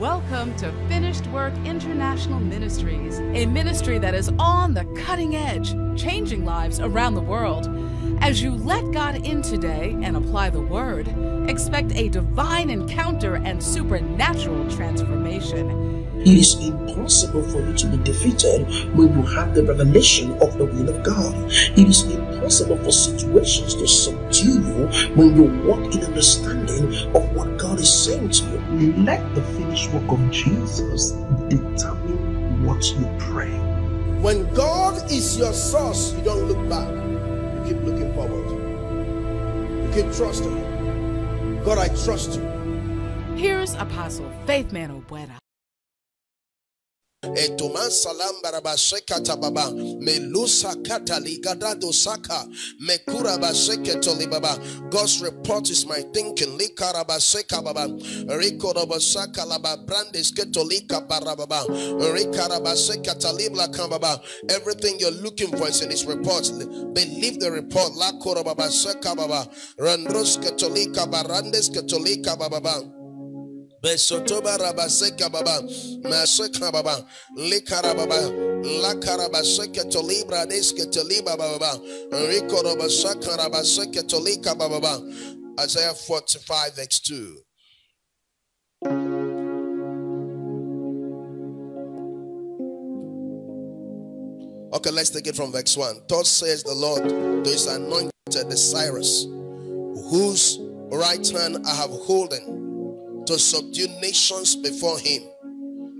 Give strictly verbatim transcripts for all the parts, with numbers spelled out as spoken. Welcome to Finished Work International Ministries, a ministry that is on the cutting edge, changing lives around the world. As you let God in today and apply the Word, expect a divine encounter and supernatural transformation. It is impossible for you to be defeated when you have the revelation of the will of God. It is impossible for situations to subdue you when you walk in understanding of what God is saying to you. Let the finished work of Jesus determine what you pray. When God is your source, you don't look back. You keep looking forward. You keep trusting. God, I trust you. Here's Apostle Faithman Ogboada. Etoman salam barabasheka tababa melusa katali gadado saka mekura basheke tolibaba. God's report is my thinking. Likara basheka baba rikoda bashaka laba brandes ketolika barababa rikara basheka talibla kambaba. Everything you're looking for is in His report. Believe the report. Lakora basheka baba randros ketolika barandes ketolika baba. Besotoba rabaseka baba, maseka baba, likara baba, lakara baseka tolibra deske toliba baba, riko rabaseka rabaseka tolika baba. Isaiah forty-five verse two. Okay, let's take it from verse one. Thus says the Lord, to His anointed, the Cyrus, whose right hand I have holden, to subdue nations before him.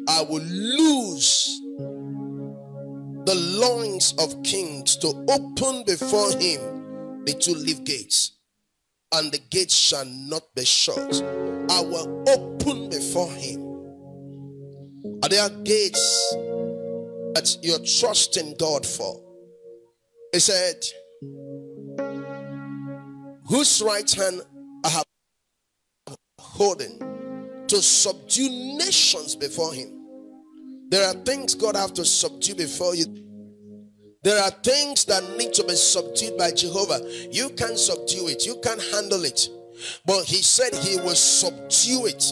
I will loose the loins of kings, to open before him the two leaf gates, and the gates shall not be shut. I will open before him. Are there gates that you're trusting God for? He said, whose right hand I have holding, to subdue nations before him. There are things God have to subdue before you. There are things that need to be subdued by Jehovah. You can't subdue it. You can't handle it. But he said he will subdue it.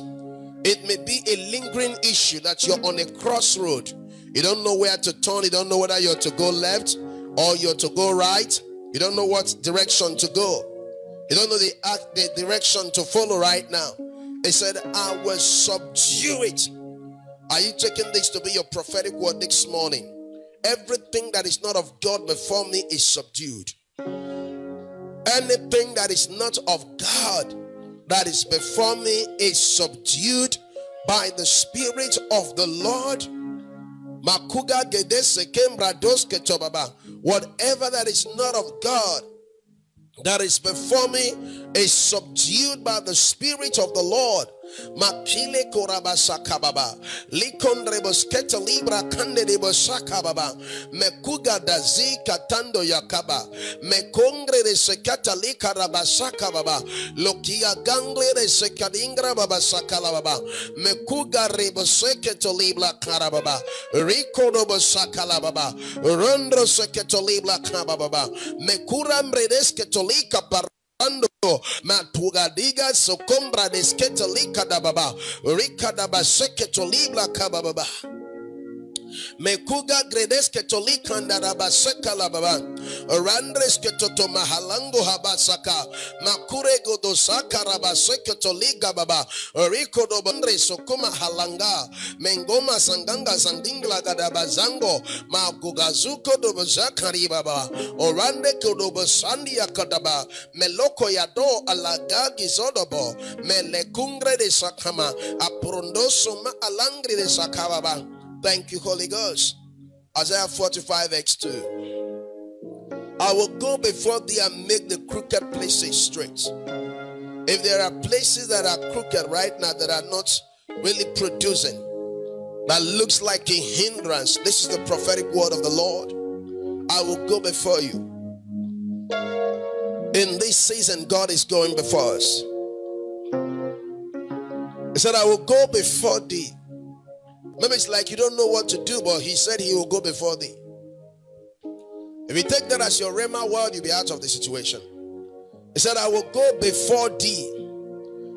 It may be a lingering issue that you're on a crossroad. You don't know where to turn. You don't know whether you're to go left or you're to go right. You don't know what direction to go. You don't know the, act, the direction to follow right now. He said, I will subdue it. Are you taking this to be your prophetic word this morning? Everything that is not of God before me is subdued. Anything that is not of God that is before me is subdued by the Spirit of the Lord. Whatever that is not of God that is before me is subdued by the Spirit of the Lord. Makile korabasaka baba, likondrebosketa libra kanderebosaka baba, mekuga dazika tando yakaba, mekongre resekata likarabasaka baba, lokia gangle resekadingra babasaka baba, mekuga reboseketo libra karababa, rikorobosaka baba, rondro seketo libra kababa, mekura mredesketo likapar. Matugadiga sokombra desketolika dababa rikadaba seketolibla kababa mekuga gredesketolika ndaraba sekalababa randresketoto mahalango habasaka makure godosaka rabaseketoliga baba rikodobandre sokoma halanga mengoma sanganga sandingla gadabazango magugazuko dobozakari baba orande kodobosandi yakadaba meloko yado alagagi zodobo melekungre de sakama apurondoso ma alangri de sakababa. Thank you, Holy Ghost. Isaiah forty-five verse two. I will go before thee and make the crooked places straight. If there are places that are crooked right now that are not really producing, that looks like a hindrance, this is the prophetic word of the Lord. I will go before you. In this season, God is going before us. He said, I will go before thee. Maybe it's like you don't know what to do, but he said he will go before thee. If you take that as your rhema word, you'll be out of the situation. He said, I will go before thee.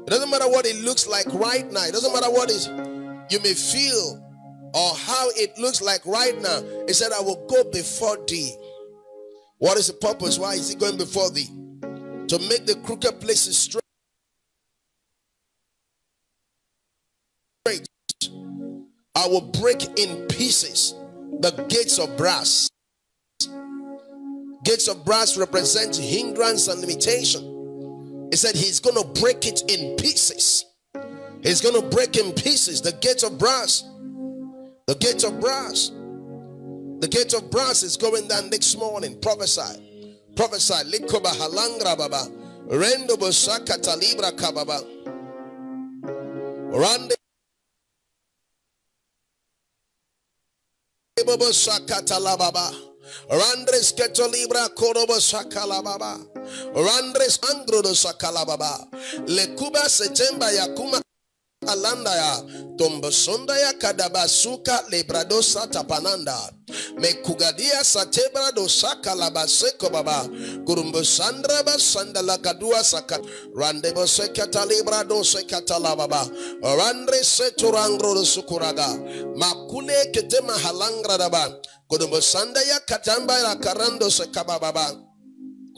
It doesn't matter what it looks like right now. It doesn't matter what is you may feel or how it looks like right now. He said, I will go before thee. What is the purpose? Why is he going before thee? To make the crooked places straight. I will break in pieces the gates of brass. Gates of brass represent hindrance and limitation. He said he's going to break it in pieces. He's going to break in pieces the gates of brass. The gates of brass. The gates of brass is going down next morning. Prophesy. Prophesy. Likoba halangra baba. Rendo bosaka talibra kababa. Rande. Bobo sakata la baba. Randres ketolibra korobo sakala baba. Randres angro do sakala baba. Lekuba setemba yakuma alanda ya tombo sonda ya kadabasuka lebrado satapananda. Mekugadia satebra do sakala baseko baba. Kurumbo sandra basanda la kadua saka. Randebo sekata lebrado sekata la baba. Randres seturangro do sukurada. Makule ketema halangra daba. Kodumbo sandaya katamba la karando sekababa.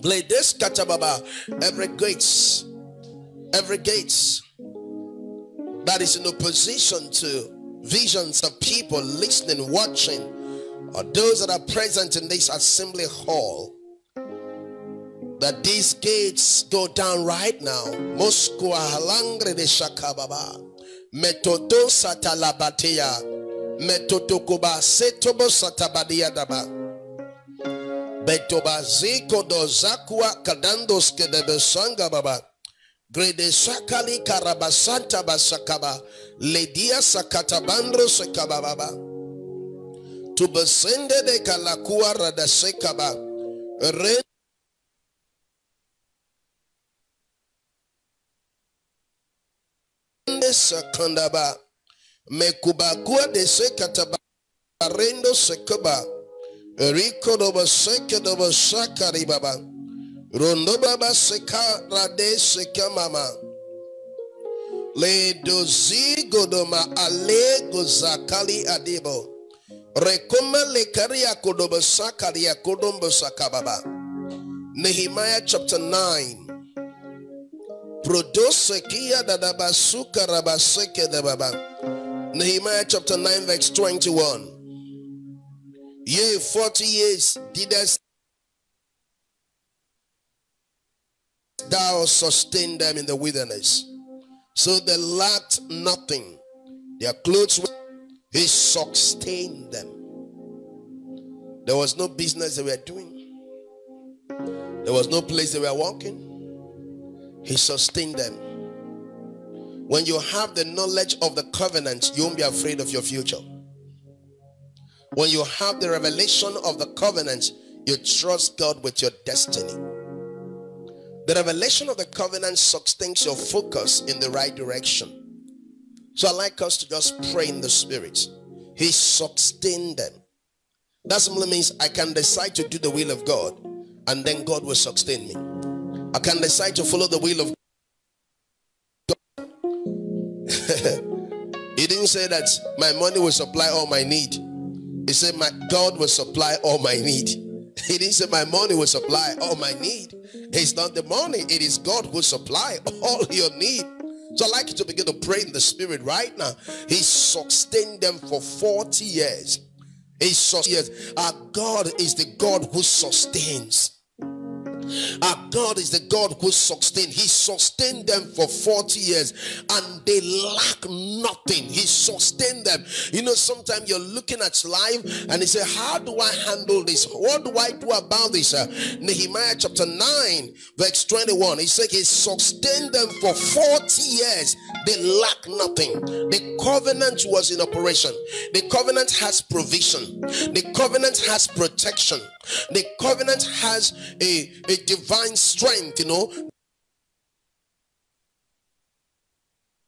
Blades katababa. Every gates. Every gates. That is in opposition to visions of people listening, watching, or those that are present in this assembly hall. That these gates go down right now. Moscow halangre de shakababa. Metoto satalabatea. Metoto kuba setobo satabadia daba. Betoba ziko dozakwa kadandos kedebesanga baba. Grede sakali karabasanta basakaba ledia sakatabandro sekababa to besende de kalakua rada sekaba re sekandaba mekubakua de sekataba rendo sekaba riko doba sekadoba sakari baba Rondo baba seka rade seka mama. Le dozi godoma ale gozakali adibo. Rekoma le karia kodoba sakaria kodombo sakababa. Nehemiah chapter nine. Prodo sekia dadaba suka rabaseke dababa. Nehemiah chapter nine verse twenty-one. Yea, forty years didst thou sustained them in the wilderness, so they lacked nothing. Their clothes were, he sustained them. There was no business they were doing. There was no place they were walking. He sustained them. When you have the knowledge of the covenant, you won't be afraid of your future. When you have the revelation of the covenant, you trust God with your destiny. The revelation of the covenant sustains your focus in the right direction. So I'd like us to just pray in the spirit. He sustained them. That simply means I can decide to do the will of God and then God will sustain me. I can decide to follow the will of God. He didn't say that my money will supply all my need. He said my God will supply all my need. He didn't say my money will supply all my need. It's not the money. It is God who will supply all your need. So I'd like you to begin to pray in the spirit right now. He sustained them for forty years. He sustained. Our God is the God who sustains. Our God is the God who sustains. He sustained them for forty years and they lack nothing. He sustained them. You know, sometimes you're looking at life and you say, how do I handle this? What do I do about this? Uh, Nehemiah chapter nine verse twenty-one. He said he sustained them for forty years. They lack nothing. The covenant was in operation. The covenant has provision. The covenant has protection. The covenant has a, a divine strength, you know.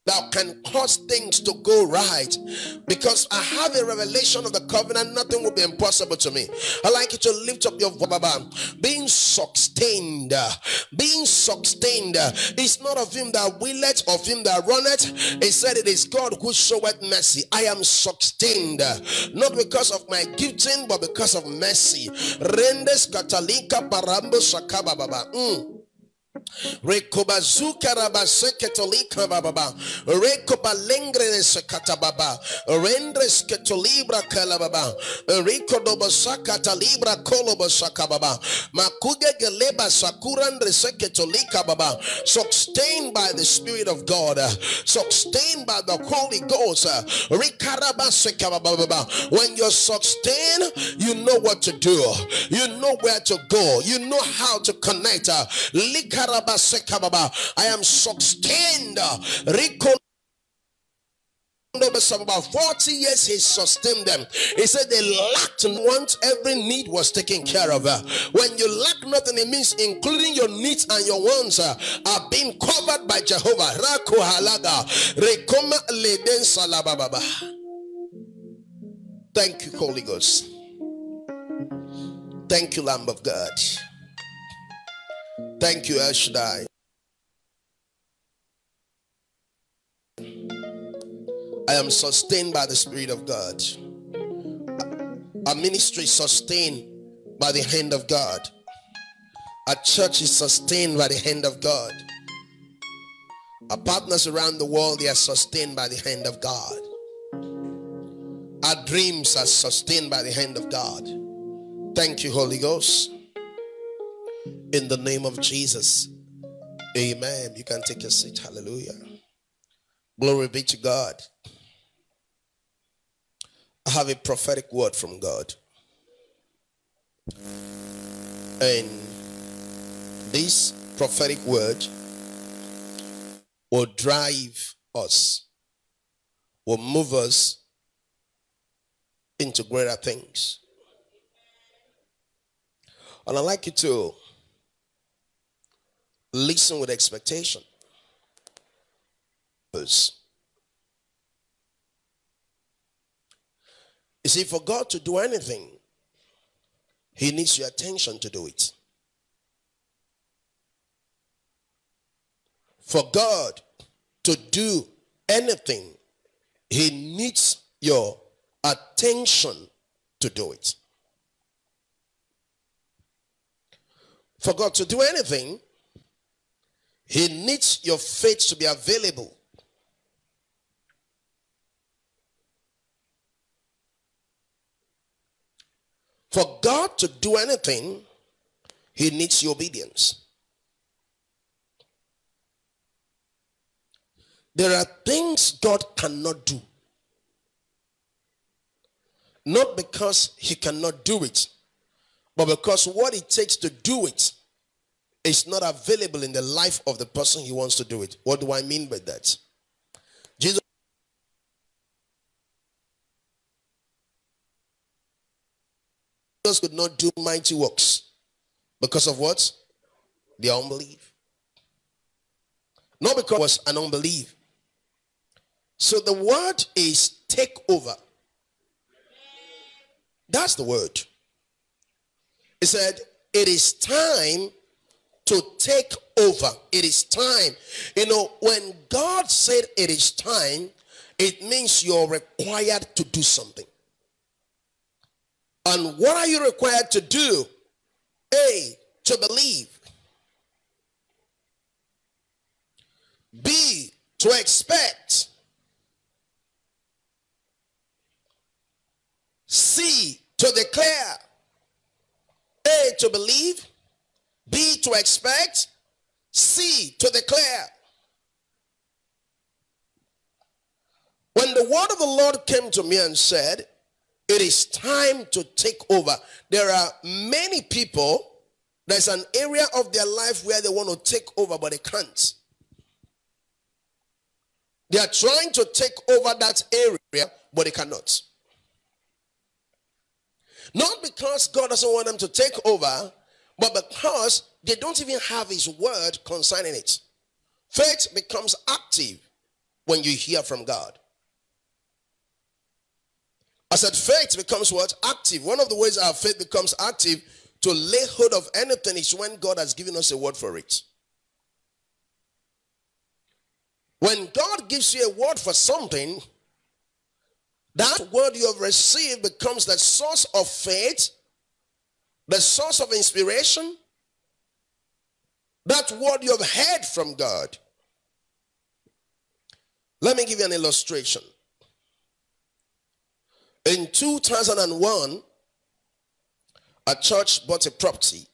that can cause things to go right. Because I have a revelation of the covenant, nothing will be impossible to me. I like you to lift up your voice. Being sustained, being sustained is not of him that willeth, of him that runneth. He said, it is God who showeth mercy. I am sustained, not because of my gifting, but because of mercy. Rendes katalika parambo sakaba baba. Rekobazuka rabaseketolika baba. Rekobalengre sekatababa. Rendres ketolibra kalababa. Rekodobosakata libra kolobosakababa. Makuge geleba sakurandre seketolika baba. Sustained by the Spirit of God. Sustained by the Holy Ghost. Rekarabasekababa. When you're sustained, you know what to do. You know where to go. You know how to connect. I am sustained. Recon about forty years he sustained them. He said they lacked want, every need was taken care of. When you lack nothing, it means including your needs and your wants are being covered by Jehovah. Thank you, Holy Ghost. Thank you, Lamb of God. Thank you, El Shaddai. I am sustained by the Spirit of God. A ministry is sustained by the hand of God. A church is sustained by the hand of God. Our partners around the world, they are sustained by the hand of God. Our dreams are sustained by the hand of God. Thank you, Holy Ghost. In the name of Jesus, amen. You can take your seat. Hallelujah. Glory be to God. I have a prophetic word from God. And this prophetic word will drive us, will move us into greater things. And I'd like you to listen with expectation. You see, for God to do anything, He needs your attention to do it. For God to do anything, He needs your attention to do it. For God to do anything, He needs your faith to be available. For God to do anything, He needs your obedience. There are things God cannot do, not because He cannot do it, but because what it takes to do it is not available in the life of the person He wants to do it. What do I mean by that? Jesus could not do mighty works because of what? Their unbelief. Not because it was an unbelief. So the word is take over. That's the word. It said, it is time to take over. It is time. You know, when God said it is time, it means you're required to do something. And what are you required to do? A, to believe. B, to expect. C, to declare. A, to believe. B, to expect. C, to declare. When the word of the Lord came to me and said, it is time to take over. There are many people, there's an area of their life where they want to take over, but they can't. They are trying to take over that area, but they cannot. Not because God doesn't want them to take over, but because they don't even have His word concerning it. Faith becomes active when you hear from God. I said faith becomes what? Active. One of the ways our faith becomes active to lay hold of anything is when God has given us a word for it. When God gives you a word for something, that word you have received becomes the source of faith, the source of inspiration, that word you have heard from God. Let me give you an illustration. In two thousand one, a church bought a property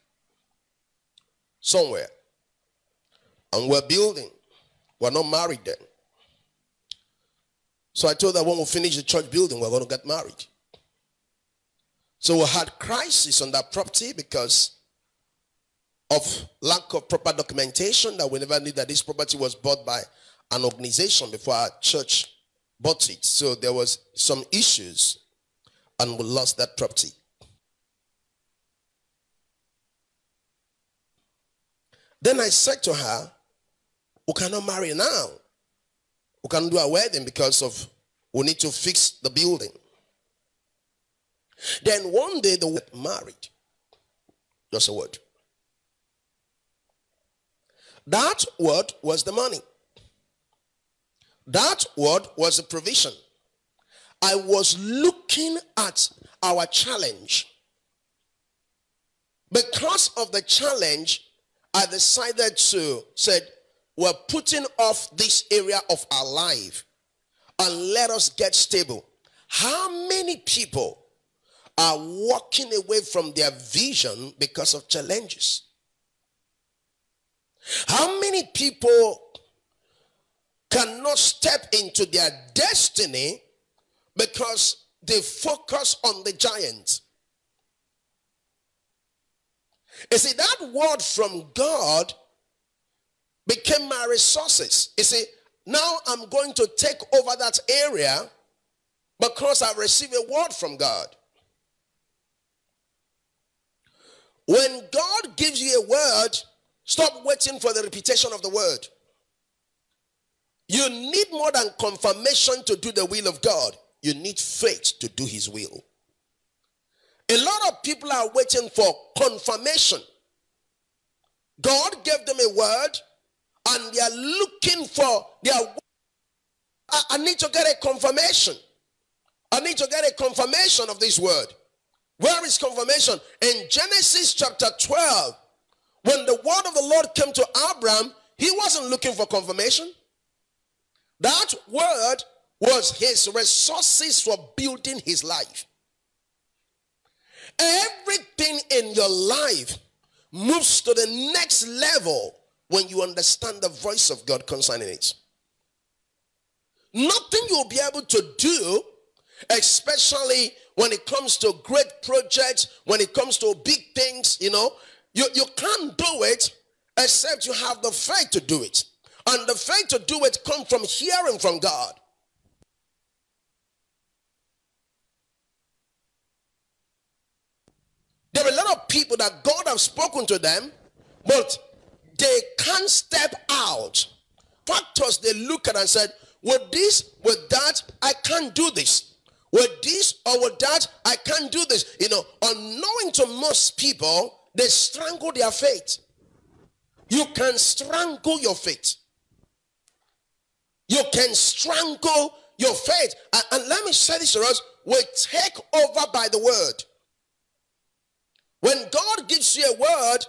somewhere, and we're building. We're not married then. So I told that when we finish the church building, we're going to get married. So we had crisis on that property because of lack of proper documentation that we never knew that this property was bought by an organization before our church bought it. So there was some issues and we lost that property. Then I said to her, we cannot marry now. We cannot do a wedding because of we need to fix the building. Then one day they were married. Just a word. That word was the money. That word was the provision. I was looking at our challenge. Because of the challenge, I decided to say, we're putting off this area of our life and let us get stable. How many people are walking away from their vision because of challenges? How many people cannot step into their destiny because they focus on the giant? You see, that word from God became my resources. You see, now I'm going to take over that area because I received a word from God. When God gives you a word, stop waiting for the repetition of the word. You need more than confirmation to do the will of God. You need faith to do his will. A lot of people are waiting for confirmation. God gave them a word, and they are looking for their word. I, I need to get a confirmation. I need to get a confirmation of this word. Where is confirmation? In Genesis chapter twelve, when the word of the Lord came to Abraham, he wasn't looking for confirmation. That word was his resources for building his life. Everything in your life moves to the next level when you understand the voice of God concerning it. Nothing you'll be able to do, especially when it comes to great projects, when it comes to big things, you know, you, you can't do it except you have the faith to do it. And the faith to do it comes from hearing from God. There are a lot of people that God has spoken to them, but they can't step out. Factors they look at and said, with this, with that, I can't do this. With this or with that, I can't do this. You know, unknowing to most people, they strangle their faith. You can strangle your faith. You can strangle your faith. And, and let me say this to us, we take over by the word. When God gives you a word,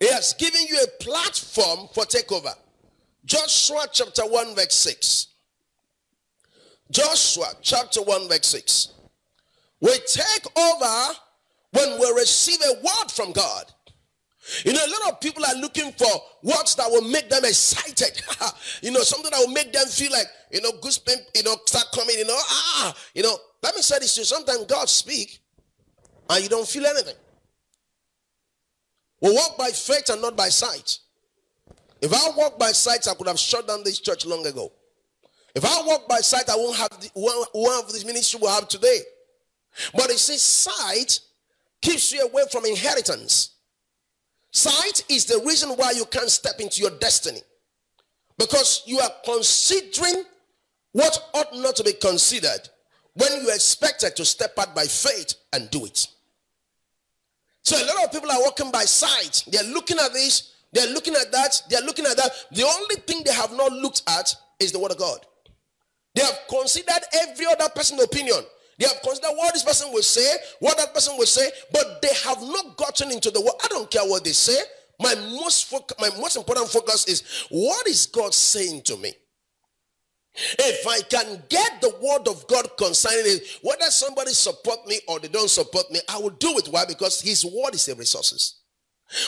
he has given you a platform for takeover. Joshua chapter one verse six. Joshua chapter one verse six. We take over when we receive a word from God. You know, a lot of people are looking for words that will make them excited. You know, something that will make them feel like, you know, goosebumps, you know, start coming, you know, ah, you know. Let me say this to you. Sometimes God speaks and you don't feel anything. We walk by faith and not by sight. If I walk by sight, I could have shut down this church long ago. If I walk by sight, I won't have, the, won't have this ministry we have today. But you see, sight keeps you away from inheritance. Sight is the reason why you can't step into your destiny. Because you are considering What ought not to be considered when you are expected to step out by faith and do it? So a lot of people are walking by sight. They're looking at this, they're looking at that, they're looking at that. The only thing they have not looked at is the word of God. They have considered every other person's opinion. They have considered what this person will say, what that person will say, but they have not gotten into the word. I don't care what they say. My most focus, my most important focus is, what is God saying to me? If I can get the word of God concerning it, whether somebody support me or they don't support me, I will do it. Why? Because his word is the resources.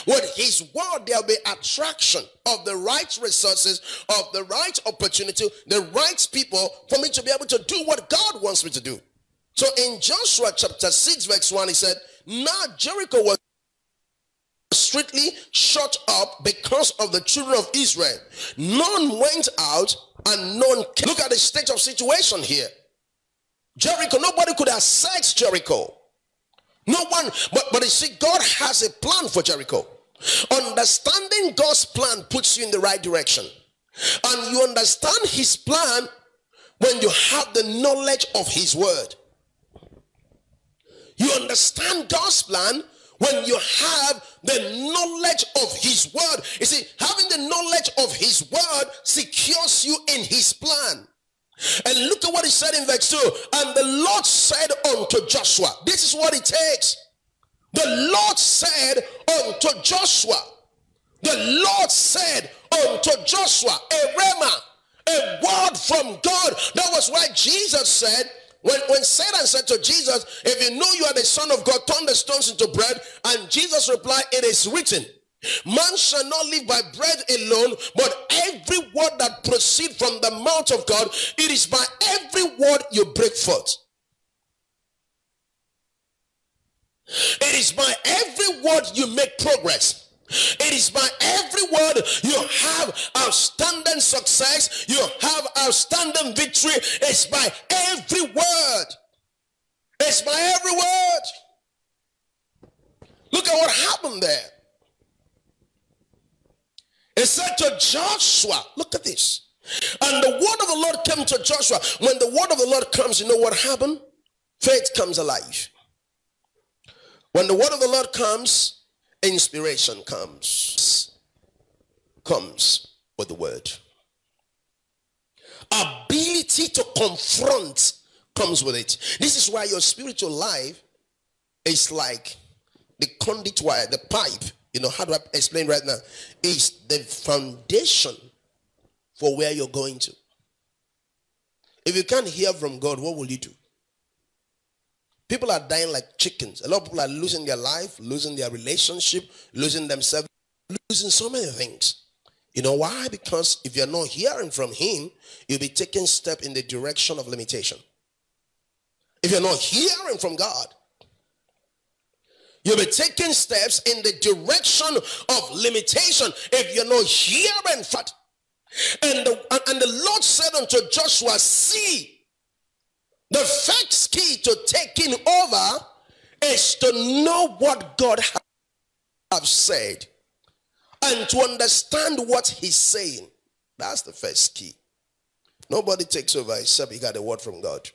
With his word, there will be attraction of the right resources, of the right opportunity, the right people for me to be able to do what God wants me to do. So in Joshua chapter six, verse one, he said, now Jericho was strictly shut up because of the children of Israel. None went out and none came. Look at the state of situation here. Jericho, nobody could access Jericho. No one, but, but you see, God has a plan for Jericho. Understanding God's plan puts you in the right direction. And you understand his plan when you have the knowledge of his word. You understand God's plan when you have the knowledge of his word. You see, having the knowledge of his word secures you in his plan. And look at what he said in verse two. And the Lord said unto Joshua, this is what it takes. The Lord said unto Joshua, the Lord said unto Joshua, a rhema, a word from God. That was why Jesus said, when, when Satan said to Jesus, if you know you are the Son of God, turn the stones into bread. And Jesus replied, it is written, man shall not live by bread alone, but every word that proceeds from the mouth of God. It is by every word you break forth. It is by every word you make progress. It is by every word you have outstanding success, you have outstanding victory. It's by every word. It's by every word. Look at what happened there. It said to Joshua, look at this. And the word of the Lord came to Joshua. When the word of the Lord comes, you know what happened? Faith comes alive. When the word of the Lord comes, inspiration comes. Comes with the word. Ability to confront comes with it. This is why your spiritual life is like the conduit wire, the pipe. You know, how do I explain right now? It's the foundation for where you're going to. If you can't hear from God, what will you do? People are dying like chickens. A lot of people are losing their life, losing their relationship, losing themselves, losing so many things. You know why? Because if you're not hearing from him, you'll be taking steps in the direction of limitation. If you're not hearing from God, you'll be taking steps in the direction of limitation if you're not hearing from. And the, and the Lord said unto Joshua, see, the first key to taking over is to know what God has said and to understand what he's saying. That's the first key. Nobody takes over except you got a word from God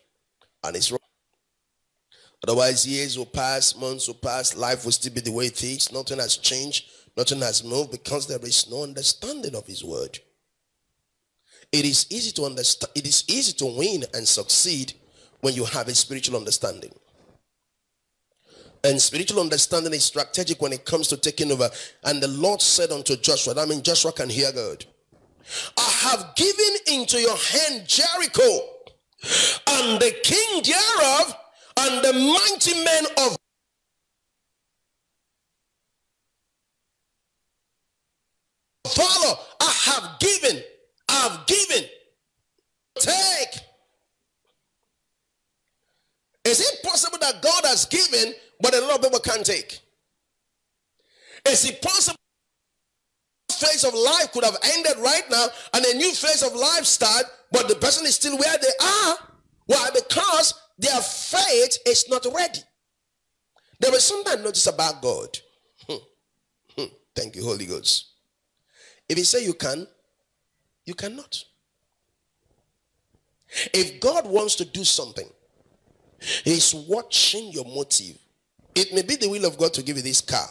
and it's right. Otherwise, years will pass, months will pass, life will still be the way it is. Nothing has changed, nothing has moved because there is no understanding of his word. It is easy to understand, it is easy to win and succeed when you have a spiritual understanding. And spiritual understanding is strategic when it comes to taking over. And the Lord said unto Joshua, that means Joshua can hear God, I have given into your hand Jericho and the king thereof, and the mighty men of valor. I have given, I have given. Take. Is it possible that God has given, but a lot of people can't take? Is it possible that a phase of life could have ended right now and a new phase of life start, but the person is still where they are? Why? Because their faith is not ready. There was something I noticed about God. Thank you, Holy Ghost. If you say you can, you cannot. If God wants to do something, He's watching your motive. It may be the will of God to give you this car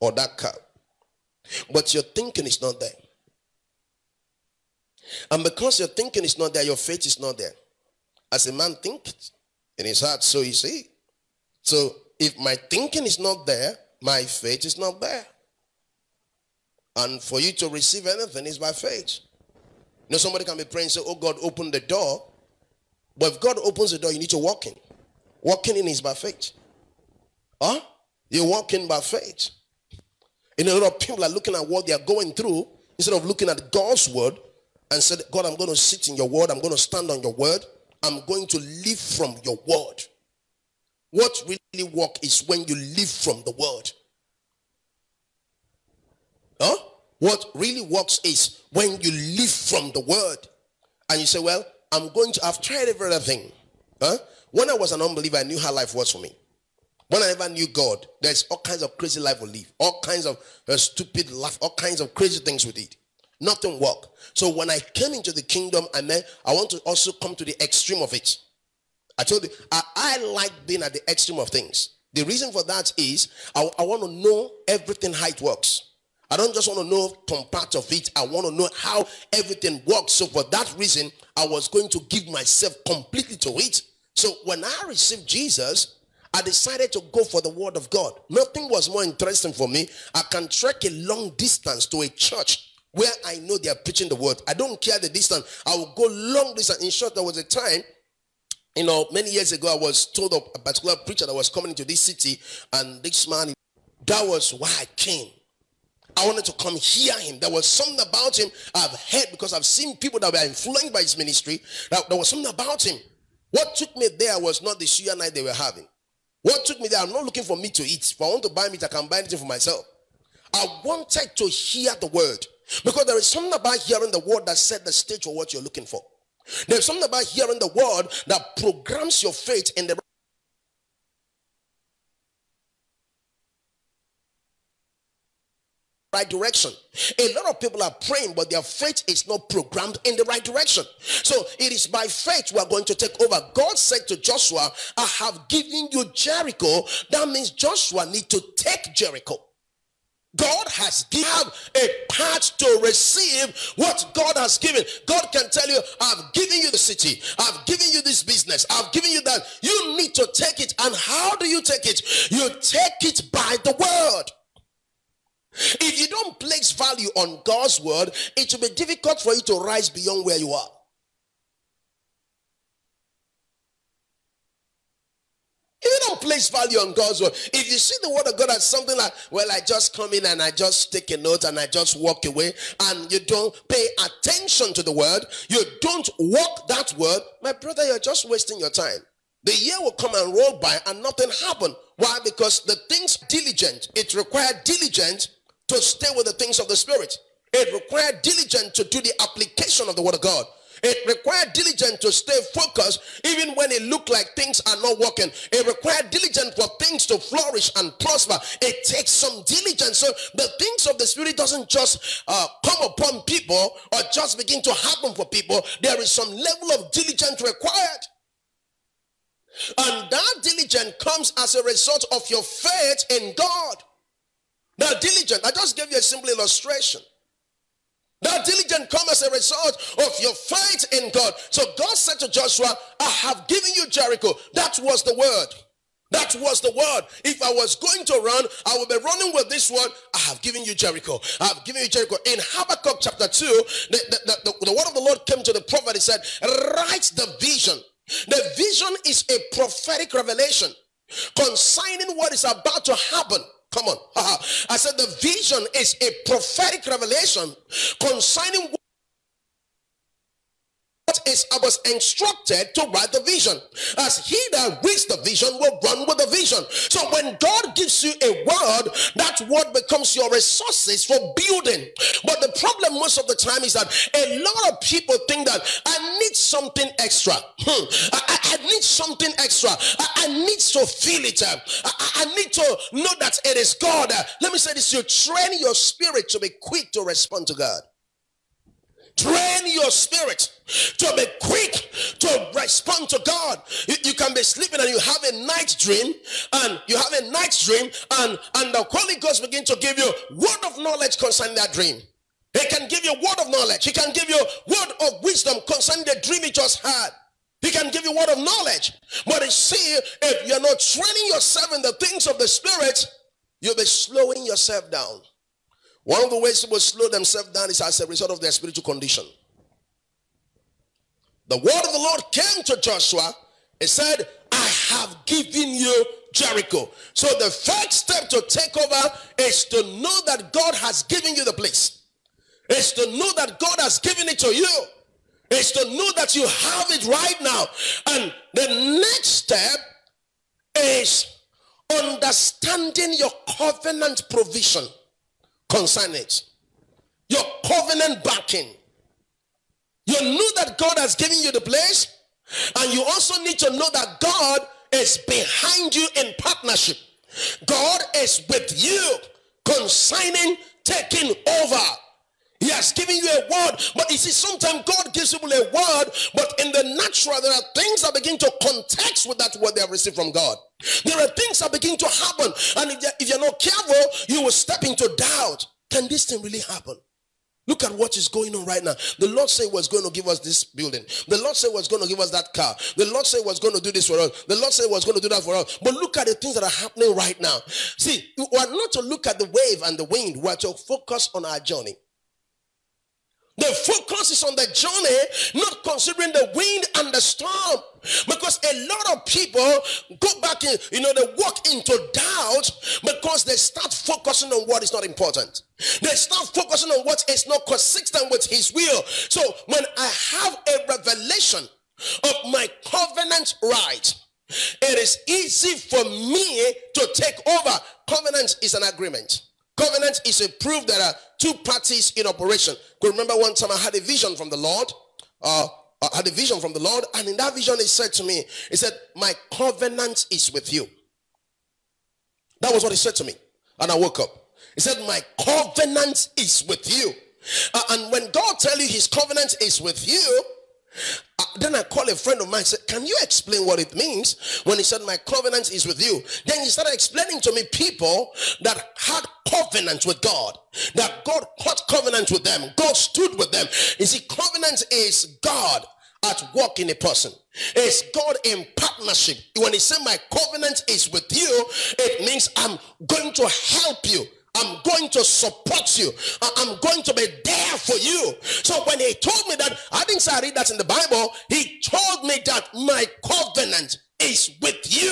or that car, but your thinking is not there. And because your thinking is not there, your faith is not there. As a man thinketh in his heart, so is he. So if my thinking is not there, my faith is not there. And for you to receive anything is by faith. You know, somebody can be praying and say, oh God, open the door. But if God opens the door, you need to walk in. Walking in is by faith. Huh? You're walking by faith. You know, a lot of people are looking at what they are going through instead of looking at God's word and said, God, I'm going to sit in your word. I'm going to stand on your word. I'm going to live from your word. What really works is when you live from the word. Huh? What really works is when you live from the word. And you say, well, I'm going to, I've tried everything. Huh? When I was an unbeliever, I knew how life was for me. When I never knew God, there's all kinds of crazy life we live. All kinds of uh, stupid life. All kinds of crazy things we did. Nothing worked. So when I came into the kingdom, I meant I want to also come to the extreme of it. I told you, I, I like being at the extreme of things. The reason for that is I, I want to know everything, how it works. I don't just want to know some part of it. I want to know how everything works. So for that reason, I was going to give myself completely to it. So when I received Jesus, I decided to go for the word of God. Nothing was more interesting for me. I can trek a long distance to a church where I know they are preaching the word. I don't care the distance. I will go long distance. In short, there was a time, you know, many years ago, I was told of a particular preacher that was coming into this city, and this man, that was why I came. I wanted to come hear him. There was something about him I've heard because I've seen people that were influenced by his ministry. There was something about him. What took me there was not the suya night they were having. What took me there, I'm not looking for meat to eat. If I want to buy meat, I can buy anything for myself. I wanted to hear the word, because there is something about hearing the word that set the stage for what you're looking for. There's something about hearing the word that programs your faith in the right direction. A lot of people are praying, but their faith is not programmed in the right direction. So it is by faith we are going to take over. God said to Joshua, I have given you Jericho. That means Joshua needs to take Jericho. God has given a part to receive what God has given. God can tell you, I've given you the city. I've given you this business. I've given you that. You need to take it. And how do you take it? You take it by the word. If you don't place value on God's word, it will be difficult for you to rise beyond where you are. If you don't place value on God's word, if you see the word of God as something like, well, I just come in and I just take a note and I just walk away, and you don't pay attention to the word, you don't walk that word, my brother, you're just wasting your time. The year will come and roll by and nothing happened. Why? Because the things diligent, it required diligence to stay with the things of the Spirit. It required diligence to do the application of the word of God. It required diligence to stay focused even when it looked like things are not working. It required diligence for things to flourish and prosper. It takes some diligence. So the things of the Spirit doesn't just uh, come upon people or just begin to happen for people. There is some level of diligence required. And that diligence comes as a result of your faith in God. That diligence, I just gave you a simple illustration. That diligence comes as a result of your faith in God. So God said to Joshua, I have given you Jericho. That was the word. That was the word. If I was going to run, I would be running with this word. I have given you Jericho. I have given you Jericho. In Habakkuk chapter two, the, the, the, the word of the Lord came to the prophet. He said, write the vision. The vision is a prophetic revelation concerning what is about to happen. Come on. I said the vision is a prophetic revelation concerning what is I was instructed to write the vision. As he that reads the vision will run with the vision. So when God gives you a word, that word becomes your resources for building. But the problem most of the time is that a lot of people think that I need something extra. Hmm. I, I, I need something extra. I, I need to feel it. I, I need to know that it is God. Let me say this. You train your spirit to be quick to respond to God. Train your spirit to be quick to respond to God. You, you can be sleeping and you have a night dream, and you have a night dream, and, and the Holy Ghost begins to give you word of knowledge concerning that dream. He can give you word of knowledge. He can give you word of wisdom concerning the dream you just had. He can give you word of knowledge. But you see, if you're not training yourself in the things of the Spirit, you'll be slowing yourself down. One of the ways people slow themselves down is as a result of their spiritual condition. The word of the Lord came to Joshua. It said, I have given you Jericho. So the first step to take over is to know that God has given you the place. It's to know that God has given it to you. It's to know that you have it right now. And the next step is understanding your covenant provision concerning it. Your covenant backing. You know that God has given you the place, and you also need to know that God is behind you in partnership. God is with you concerning taking over. He has given you a word, but you see, sometimes God gives people a word, but in the natural, there are things that begin to contest with that word they have received from God. There are things that begin to happen, and if you're, if you're not careful, you will step into doubt. Can this thing really happen? Look at what is going on right now. The Lord said he was going to give us this building. The Lord said he was going to give us that car. The Lord said he was going to do this for us. The Lord said he was going to do that for us. But look at the things that are happening right now. See, we are not to look at the wave and the wind. We are to focus on our journey. The focus is on the journey, not considering the wind and the storm. Because a lot of people go back in, you know, they walk into doubt because they start focusing on what is not important. They start focusing on what is not consistent with his will. So when I have a revelation of my covenant right, it is easy for me to take over. Covenant is an agreement. Covenant is a proof that there are two parties in operation. I remember one time I had a vision from the Lord. Uh, I had a vision from the Lord, and in that vision, he said to me, he said, my covenant is with you. That was what he said to me, and I woke up. He said, my covenant is with you. Uh, and when God tells you his covenant is with you, Uh, then I called a friend of mine and said, can you explain what it means? When he said, my covenant is with you. Then he started explaining to me people that had covenant with God. That God cut covenant with them. God stood with them. You see, covenant is God at work in a person. It's God in partnership. When he said, my covenant is with you, it means I'm going to help you. I'm going to support you. I'm going to be there for you. So when he told me that, I didn't say I read that in the Bible. He told me that my covenant is with you.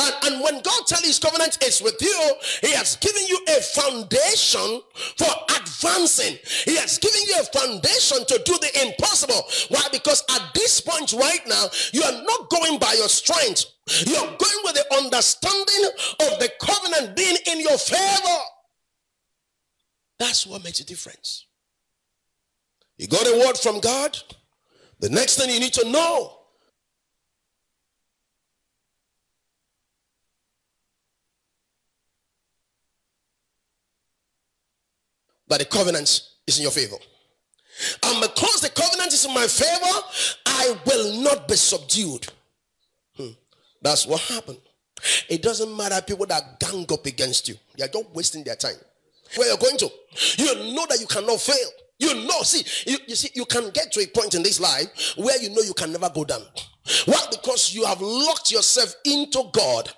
And, and when God tells his covenant is with you, he has given you a foundation for advancing. He has given you a foundation to do the impossible. Why? Because at this point right now, you are not going by your strength. You are going with the understanding of the covenant being in your favor. That's what makes a difference. You got a word from God. The next thing you need to know that the covenant is in your favor. And because the covenant is in my favor, I will not be subdued. Hmm. That's what happened. It doesn't matter people that gang up against you. They are just wasting their time. Where you're going to, you know that you cannot fail. You know, see, you, you see, you can get to a point in this life where you know you can never go down. Why? Because you have locked yourself into God.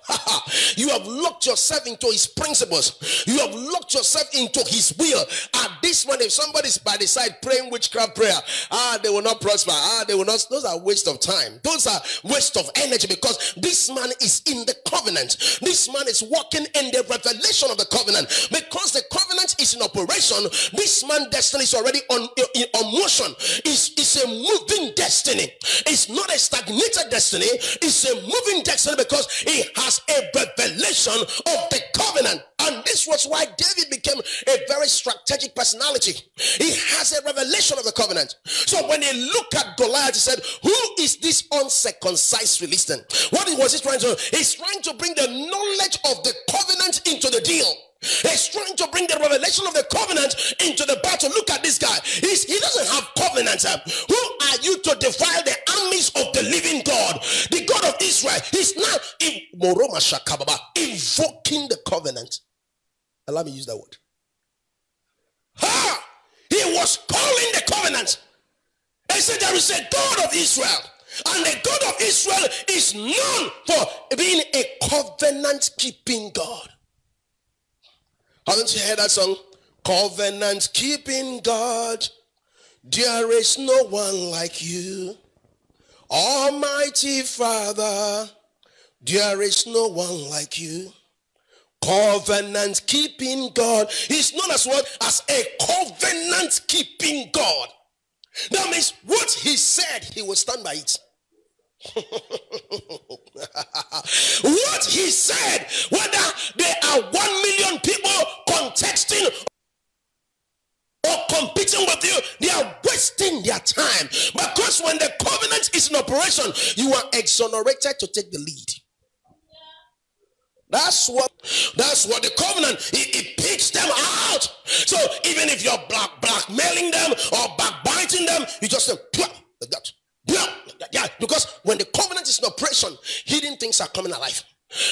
You have locked yourself into his principles. You have locked yourself into his will. At this point, if somebody's by the side praying witchcraft prayer, ah, they will not prosper. Ah, they will not. Those are waste of time. Those are waste of energy, because this man is in the covenant. This man is walking in the revelation of the covenant. Because the covenant is in operation, this man's destiny is already on, in, on motion. It's, it's a moving destiny. It's not a stagnant destiny. Is a moving destiny because he has a revelation of the covenant. And this was why David became a very strategic personality. He has a revelation of the covenant. So when he looked at Goliath, he said, who is this uncircumcised Philistine? What was he trying to do? He's trying to bring the knowledge of the covenant into the deal. He's trying to bring the revelation of the covenant into the battle. Look at this guy. He's, he doesn't have covenants. Who are you to defile the armies of the living God? The God of Israel. He's now in Moroma Shakababa invoking the covenant. Allow me use that word. Ha! He was calling the covenant. He said there is a God of Israel. And the God of Israel is known for being a covenant-keeping God. Haven't you heard that song? Covenant-keeping God, there is no one like you. Almighty Father, there is no one like you. Covenant-keeping God is known as what? As a covenant-keeping God. That means what he said, he will stand by it. What he said, whether there are one million people contesting or competing with you, they are wasting their time. Because when the covenant is in operation, you are exonerated to take the lead. That's what that's what the covenant, it, it picks them out. So even if you're black, blackmailing them or backbiting them, you just say, like that. Yeah, because when the covenant is in operation, hidden things are coming alive.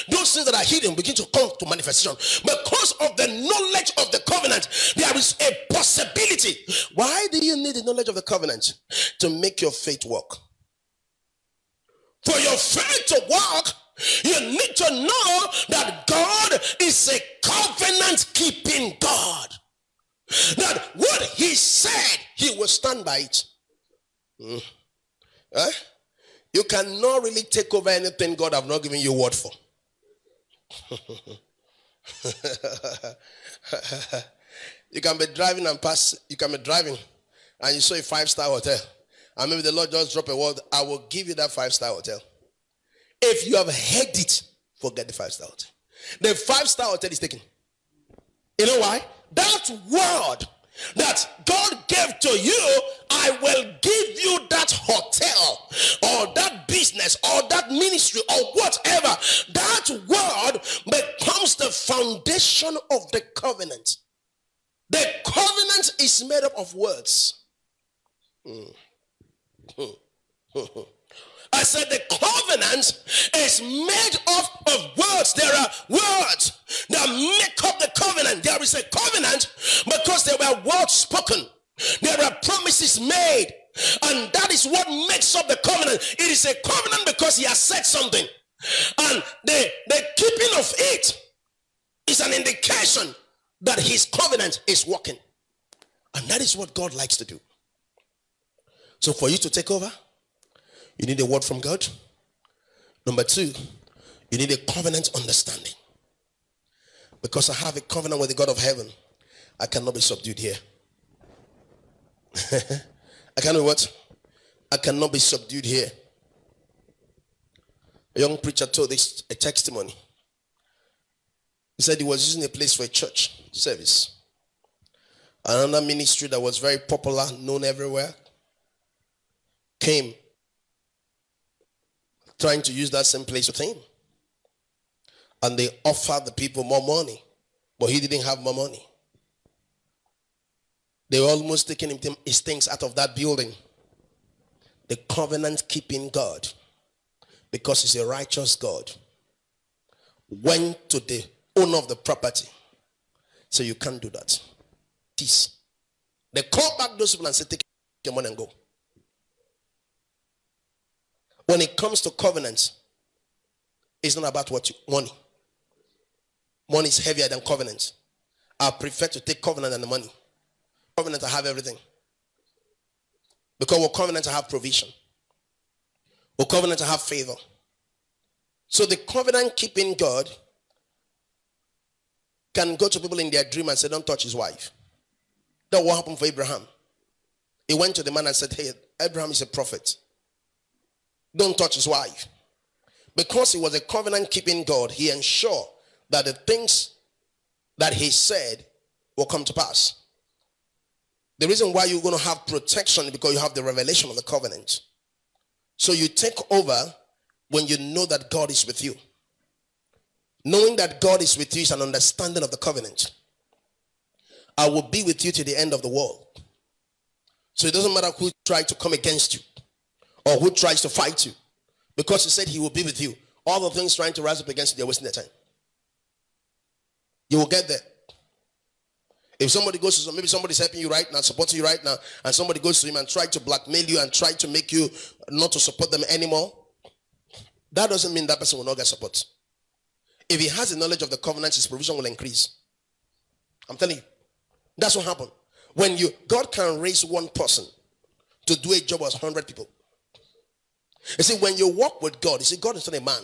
Those things that are hidden begin to come to manifestation. Because of the knowledge of the covenant, there is a possibility. Why do you need the knowledge of the covenant? To make your faith work. For your faith to work, you need to know that God is a covenant-keeping God. That what he said, he will stand by it. Mm. Eh? You cannot really take over anything God have not given you a word for. You can be driving and pass. You can be driving and you saw a five-star hotel. And maybe the Lord just dropped a word, I will give you that five-star hotel. If you have heard it, forget the five-star hotel. The five-star hotel is taken. You know why? That word that God gave to you, I will give you that hotel or that business or that ministry or whatever. That word becomes the foundation of the covenant. The covenant is made up of words. Mm. I said the covenant is made up of words. There are words that make up the covenant. There is a covenant because there were words spoken. There are promises made. And that is what makes up the covenant. It is a covenant because he has said something. And the, the keeping of it is an indication that his covenant is working. And that is what God likes to do. So for you to take over, you need a word from God. Number two, you need a covenant understanding. Because I have a covenant with the God of heaven, I cannot be subdued here. I cannot what? I cannot be subdued here. A young preacher told this a testimony. He said he was using a place for a church service. Another ministry that was very popular, known everywhere, came trying to use that same place with him. And they offered the people more money. But he didn't have more money. They were almost taking his things out of that building. The covenant-keeping God, because he's a righteous God, went to the owner of the property. So you can't do that. Peace. They called back those people and said, take your money and go. When it comes to covenants, it's not about what you, money. Money is heavier than covenants. I prefer to take covenant than the money. Covenant, I have everything. Because with covenant, I have provision. With covenant, I have favor. So the covenant-keeping God can go to people in their dream and say, don't touch his wife. That's what happened for Abraham. He went to the man and said, hey, Abraham is a prophet. Don't touch his wife. Because he was a covenant-keeping God, he ensured that the things that he said will come to pass. The reason why you're going to have protection is because you have the revelation of the covenant. So you take over when you know that God is with you. Knowing that God is with you is an understanding of the covenant. I will be with you to the end of the world. So it doesn't matter who tries to come against you or who tries to fight you, because he said he will be with you. All the things trying to rise up against you, they're wasting their time. You will get there. If somebody goes to some, maybe somebody's helping you right now, supporting you right now, and somebody goes to him and tries to blackmail you and try to make you not to support them anymore, that doesn't mean that person will not get support. If he has the knowledge of the covenant, his provision will increase. I'm telling you, that's what happened. When you, God can raise one person to do a job as one hundred people. You see, when you walk with God, you see, God is not a man.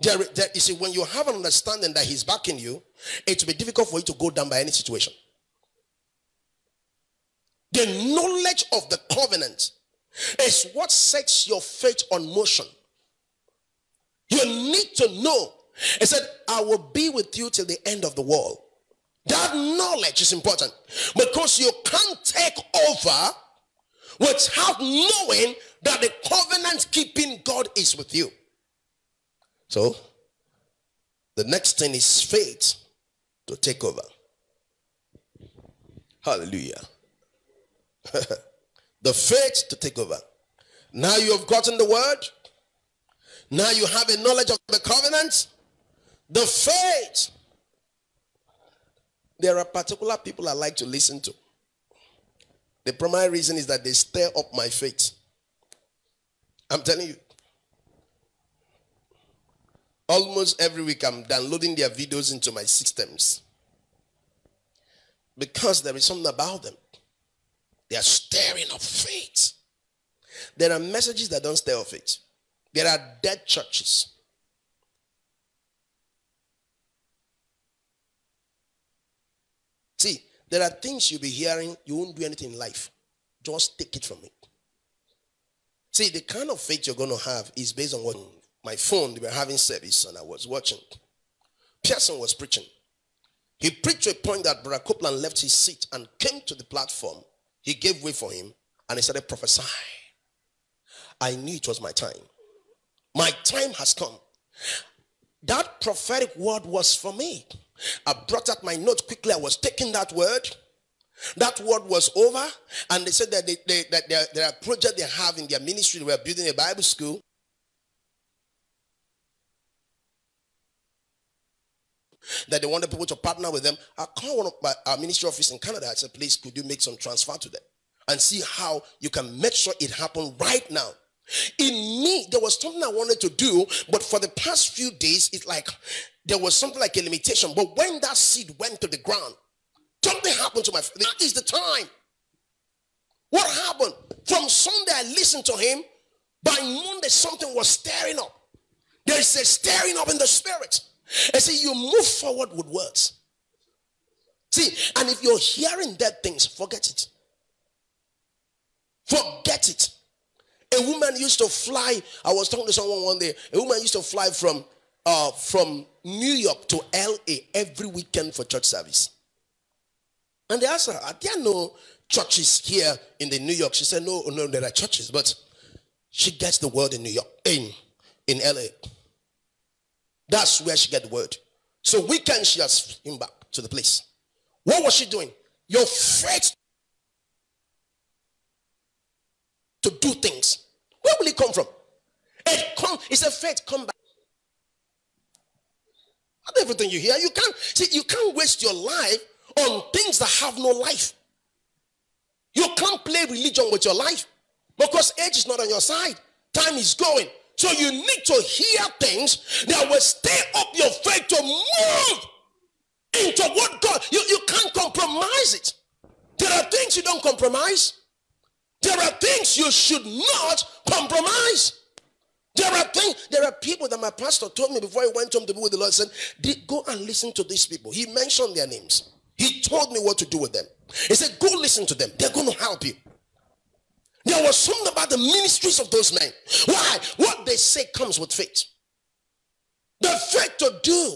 There, there, you see, when you have an understanding that he's backing you, it will be difficult for you to go down by any situation. The knowledge of the covenant is what sets your faith on motion. You need to know. He said, I will be with you till the end of the world. That knowledge is important, because you can't take over without knowing that the covenant-keeping God is with you. So, the next thing is faith to take over. Hallelujah. The faith to take over. Now you have gotten the word. Now you have a knowledge of the covenant. The faith. There are particular people I like to listen to. The primary reason is that they stir up my faith. I'm telling you. Almost every week I'm downloading their videos into my systems, because there is something about them. They are stirring up faith. There are messages that don't stir up faith. There are dead churches. See, there are things you'll be hearing, you won't do anything in life. Just take it from it. See, the kind of faith you're going to have is based on what my phone, they were having service and I was watching. Pearson was preaching. He preached to a point that Brother Copeland left his seat and came to the platform. He gave way for him and he started prophesying. I knew it was my time. My time has come. That prophetic word was for me. I brought out my notes quickly. I was taking that word. That word was over. And they said that, they, they, that there, there are projects they have in their ministry. They were building a Bible school. That they wanted people to partner with them. I called one of my, our ministry office in Canada. I said, please, could you make some transfer to them and see how you can make sure it happen right now? In me, there was something I wanted to do, but for the past few days, it's like there was something like a limitation. But when that seed went to the ground, something happened to my friend. That is the time. What happened? From Sunday, I listened to him. By Monday, something was stirring up. There is a stirring up in the spirit. And see, you move forward with words. See, and if you're hearing dead things, forget it. Forget it. A woman used to fly. I was talking to someone one day. A woman used to fly from uh, from New York to L A every weekend for church service. And they asked her, are there no churches here in the New York? She said, no, no, there are churches, but she gets the word in New York, in, in L A. That's where she got the word. So weekend she has him back to the place. What was she doing? Your faith to do things. Where will it come from? It come, it's a faith come back. Not everything you hear. You can't see, you can't waste your life on things that have no life. You can't play religion with your life, because age is not on your side. Time is going. So you need to hear things that will stir up your faith to move into what God, you, you can't compromise it. There are things you don't compromise. There are things you should not compromise. There are things, there are people that my pastor told me before he went home to be with the Lord, said, go and listen to these people. He mentioned their names. He told me what to do with them. He said, go listen to them. They're going to help you. There was something about the ministries of those men. Why? What they say comes with faith. The faith to do.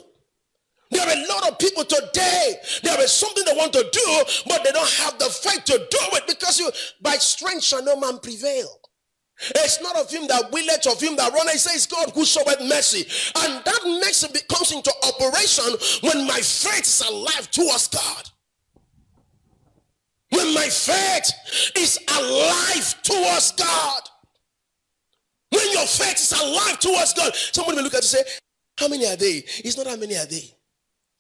There are a lot of people today. There is something they want to do, but they don't have the faith to do it, because you, by strength shall no man prevail. It's not of him that willeth, of him that runneth. He says, God who showeth mercy. And that mercy comes into operation when my faith is alive towards God. When my faith is alive towards God. When your faith is alive towards God. Somebody will look at it and say, how many are they? It's not how many are they.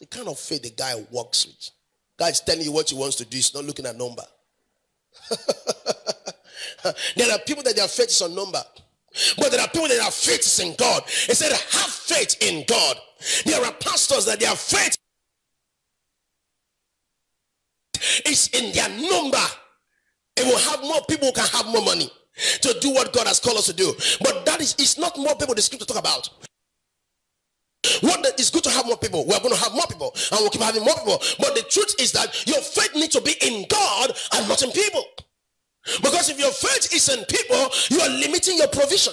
The kind of faith the guy works with. God is telling you what he wants to do. He's not looking at number. There are people that their faith is on number. But there are people that their faith is in God. He said, have faith in God. There are pastors that their faith is in their number. It will have more people who can have more money to do what God has called us to do. But that is, it's not more people the scripture talk about. What the, it's good to have more people. We're going to have more people. And we'll keep having more people. But the truth is that your faith needs to be in God and not in people. Because if your faith is in people, you are limiting your provision.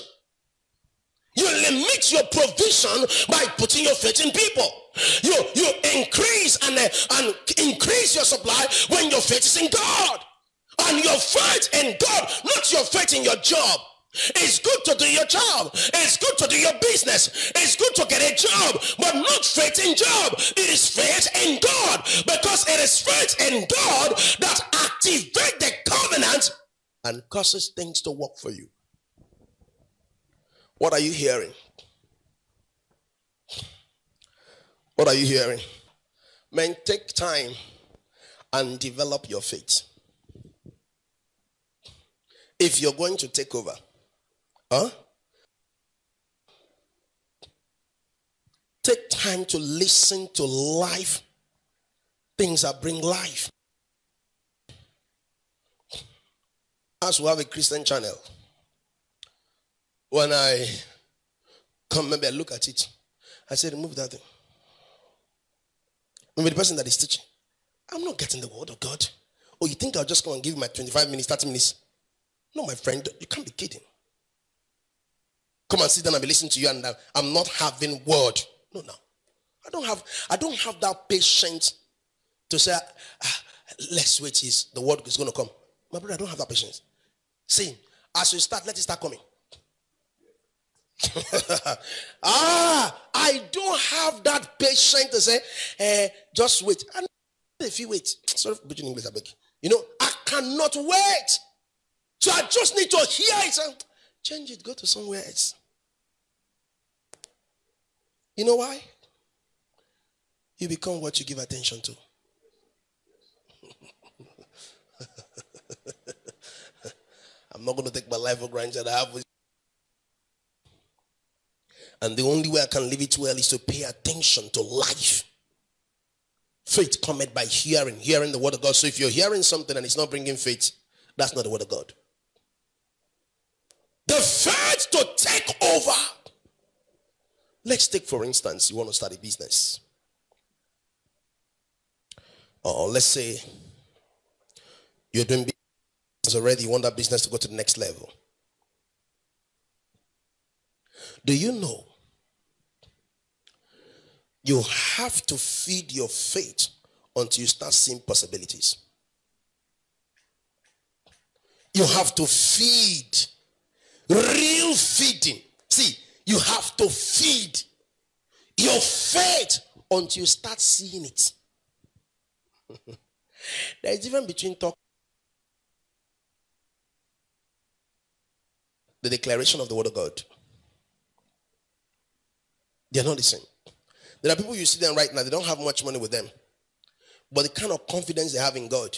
You limit your provision by putting your faith in people. You, you increase and, and increase your supply when your faith is in God. And your faith in God, not your faith in your job. It's good to do your job. It's good to do your business. It's good to get a job, but not faith in job. It is faith in God, because it is faith in God that activates the covenant and causes things to work for you. What are you hearing? What are you hearing? Men, take time and develop your faith. If you're going to take over. Huh? Take time to listen to life. Things that bring life. As we have a Christian channel. When I come, maybe I look at it. I say, remove that thing. Maybe the person that is teaching. I'm not getting the word of God. Oh, you think I'll just come and give you my twenty-five minutes, thirty minutes? No, my friend, you can't be kidding. Come and sit down and be listening to you, and I'm not having word. No, no, I don't have. I don't have that patience to say, ah, "Let's wait. Is the word is going to come?" My brother, I don't have that patience. See, as you start, let it start coming. ah, I don't have that patience to say, eh, "Just wait." And if you wait, sorry for preaching English, I beg you. You know, I cannot wait. So I just need to hear it and change it, go to somewhere else. You know why? You become what you give attention to. I'm not going to take my life for granted. I have, and the only way I can live it well is to pay attention to life. Faith cometh by hearing, hearing the word of God. So if you're hearing something and it's not bringing faith, that's not the word of God. The faith to take over. Let's take, for instance, you want to start a business. Or let's say you're doing business already, you want that business to go to the next level. Do you know you have to feed your faith until you start seeing possibilities? You have to feed. Real feeding. See, you have to feed your faith until you start seeing it. There is a difference between talk, the declaration of the word of God. They are not the same. There are people you see them right now, they don't have much money with them. But the kind of confidence they have in God,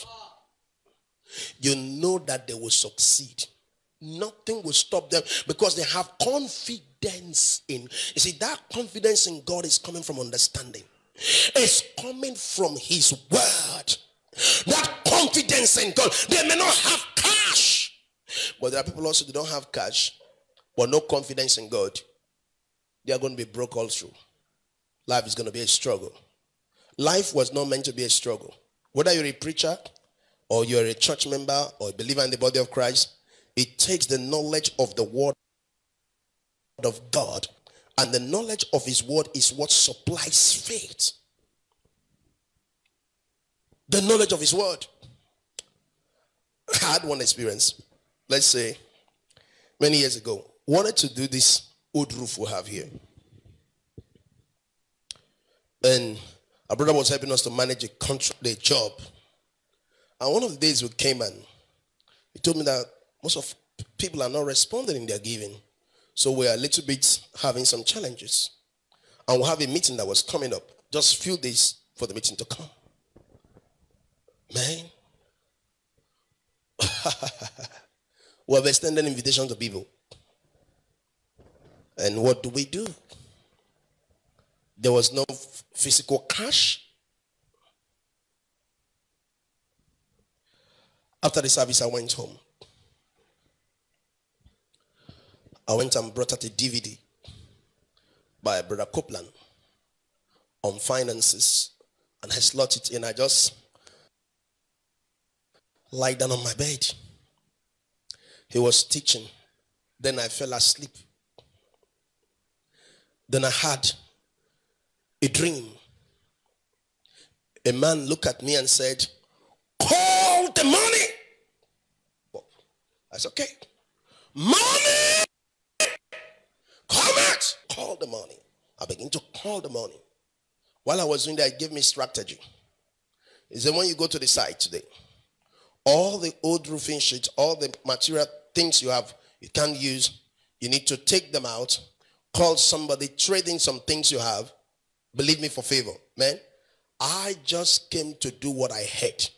you know that they will succeed. Nothing will stop them because they have confidence in. You see, that confidence in God is coming from understanding. It's coming from his word. That confidence in God. They may not have cash. But there are people also who don't have cash but no confidence in God. They are going to be broke all through. Life is going to be a struggle. Life was not meant to be a struggle. Whether you're a preacher or you're a church member or a believer in the body of Christ, it takes the knowledge of the word of God, and the knowledge of his word is what supplies faith. The knowledge of his word. I had one experience. Let's say many years ago, wanted to do this old roof we have here. And our brother was helping us to manage a contract, a job. And one of the days we came and he told me that most of people are not responding in their giving. So we are a little bit having some challenges. And we'll have a meeting that was coming up. Just few days for the meeting to come. Man. We have extended invitations to people. And what do we do? There was no physical cash. After the service, I went home. I went and brought out a D V D by Brother Copeland on finances, and I slot it in. I just lie down on my bed. He was teaching. Then I fell asleep. Then I had a dream. A man looked at me and said, "Call the money." I said, "Okay. Money! Come out! Call the money." I began to call the money. While I was doing that, it gave me strategy. He said, "When you go to the site today, all the old roofing sheets, all the material things you have, you can't use, you need to take them out, call somebody, trade in some things you have, believe me for favor." Man, I just came to do what I heard,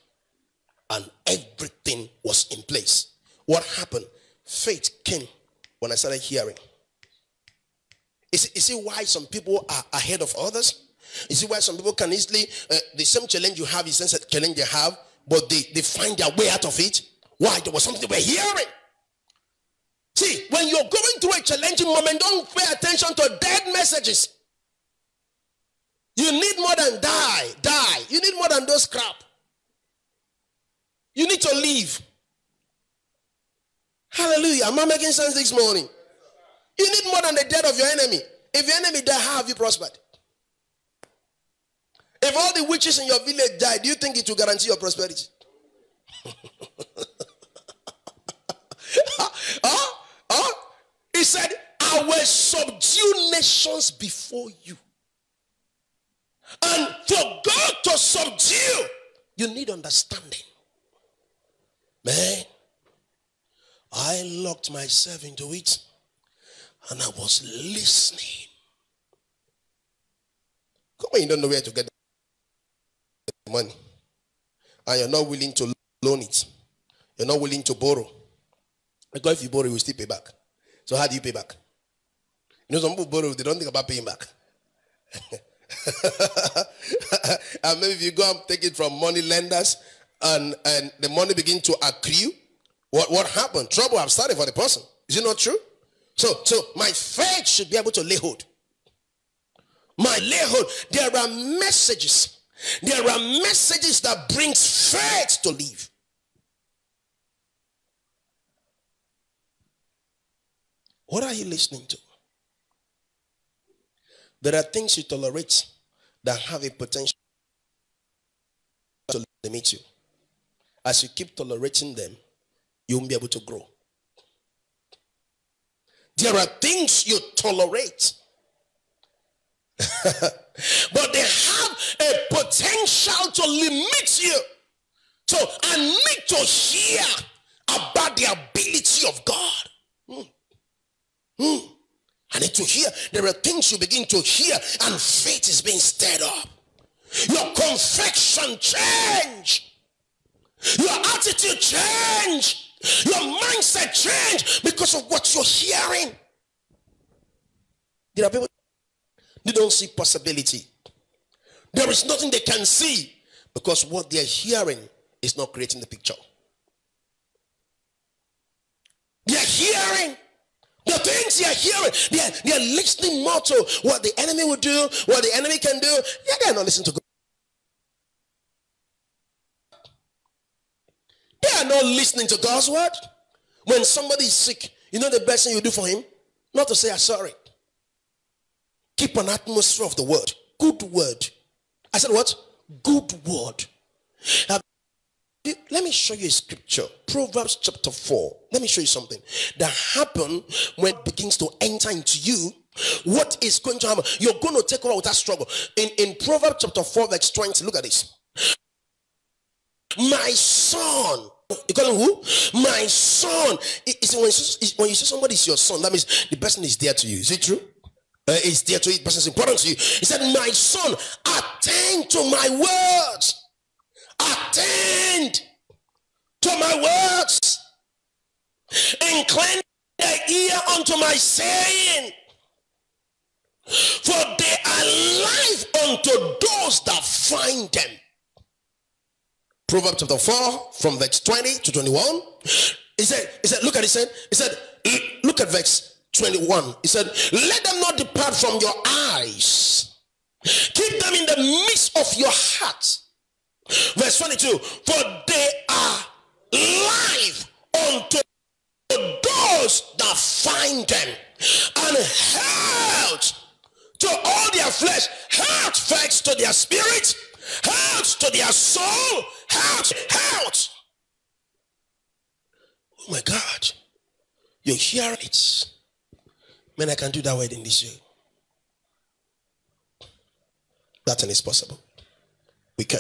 and everything was in place. What happened? Faith came when I started hearing. Is it, is it why some people are ahead of others? Is it why some people can easily, uh, the same challenge you have is the same challenge they have, but they, they find their way out of it? Why? There was something they were hearing. See, when you're going through a challenging moment, don't pay attention to dead messages. You need more than die, die. You need more than those crap. You need to live. Hallelujah. Am I making sense this morning? You need more than the death of your enemy. If your enemy died, how have you prospered? If all the witches in your village die, do you think it will guarantee your prosperity? Huh? Huh? He said, "I will subdue nations before you." And for God to subdue, you need understanding. Man, I locked myself into it, and I was listening. Come on, you don't know where to get the money, and you're not willing to loan it. You're not willing to borrow. Because if you borrow, you will still pay back. So how do you pay back? You know, some people borrow, they don't think about paying back. And maybe if you go and take it from money lenders, and, and the money begin to accrue, what, what happened? Trouble have started for the person. Is it not true? So, so my faith should be able to lay hold. My lay hold. There are messages. There are messages that brings faith to live. What are you listening to? There are things you tolerate that have a potential to limit you. As you keep tolerating them, you won't be able to grow. There are things you tolerate, but they have a potential to limit you. So I need to hear about the ability of God. Hmm. Hmm. I need to hear. There are things you begin to hear, and faith is being stirred up. Your confession change. Your attitude change. Your mindset change because of what you're hearing. There are people they don't see possibility. There is nothing they can see because what they're hearing is not creating the picture. They're hearing. The things they are hearing, they are, they are listening more to what the enemy will do, what the enemy can do. Yeah, they are not listening to God. They are not listening to God's word. When somebody is sick, you know the best thing you do for him? Not to say, "I'm sorry." Keep an atmosphere of the word. Good word. I said what? Good word. Have Let me show you a scripture. Proverbs chapter four. Let me show you something that happened when it begins to enter into you. What is going to happen? You're going to take over with that struggle. In, in Proverbs chapter four, verse twenty, look at this. My son. You call him who? My son. It's when, it's when you say somebody is your son, that means the person is dear to you. Is it true? Uh, it's dear to you. The person is important to you. He said, my son, attend to my words. Attend to my words. Incline thy ear unto my saying. For they are life unto those that find them. Proverbs chapter four, from verse twenty to twenty-one. He said, he said, look at it, he said, he said, look at verse twenty-one. He said, let them not depart from your eyes. Keep them in the midst of your heart. Verse twenty-two, for they are life unto those that find them, and health to all their flesh, health first to their spirit, health to their soul, health, health. Oh my God, you hear it. Man, I can do that word in this year. That thing is possible. We can.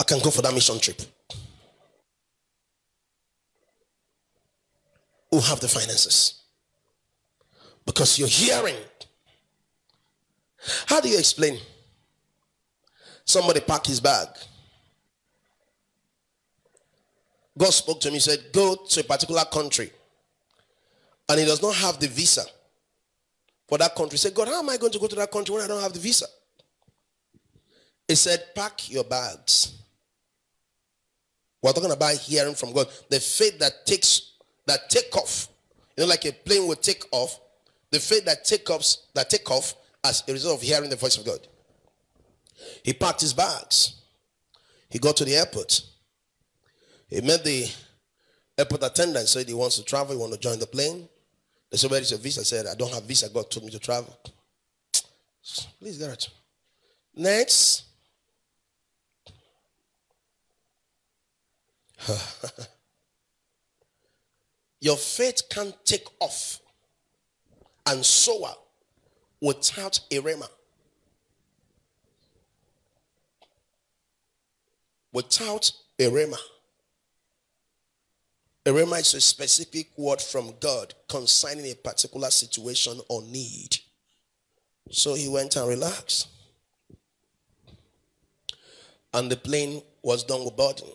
I can go for that mission trip. Who have the finances? Because you're hearing. How do you explain? Somebody packed his bag. God spoke to me, said, go to a particular country. And he does not have the visa for that country. He said, God, how am I going to go to that country when I don't have the visa? He said, pack your bags. We're talking about hearing from God. The faith that takes, that take off. You know, like a plane will take off. The faith that take off, that take off as a result of hearing the voice of God. He packed his bags. He got to the airport. He met the airport attendant, said he wants to travel, he wants to join the plane. They said, where is your visa? I said, I don't have visa. God told me to travel. Please get it. Next. Your faith can't take off and soar without a rhema. Without a rhema. A rhema is a specific word from God concerning a particular situation or need. So he went and relaxed. And the plane was done with boarding.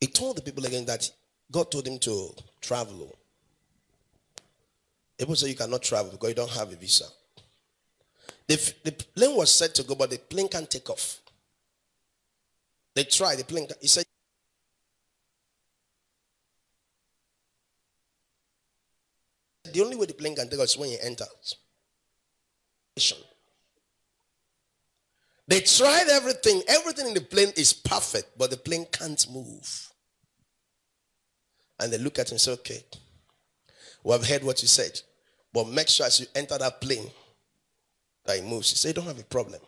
He told the people again that God told him to travel. People said you cannot travel because you don't have a visa. The, the plane was set to go, but the plane can't take off. They tried, the plane can't. He said, the only way the plane can take off is when you enter. They tried everything. Everything in the plane is perfect, but the plane can't move. And they look at him and say, okay, we have heard what you said, but make sure as you enter that plane that it moves. He said, don't have a problem.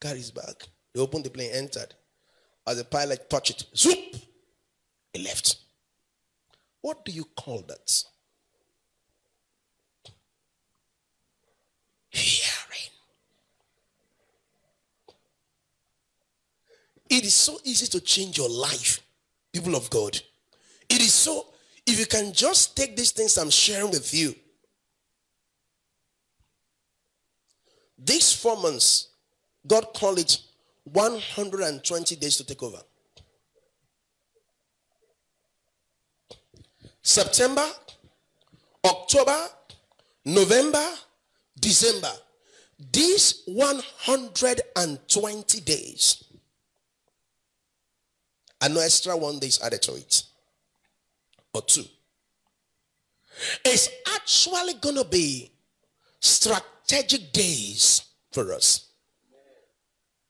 Carry his bag. They opened the plane, entered. As the pilot touched it, zoop, he left. What do you call that? Hearing. It is so easy to change your life, people of God. It is so, if you can just take these things I'm sharing with you. These four months, God called it one hundred twenty days to take over. September, October, November, December. These one hundred twenty days. And no extra one day is added to it. Or two. It's actually going to be strategic days for us.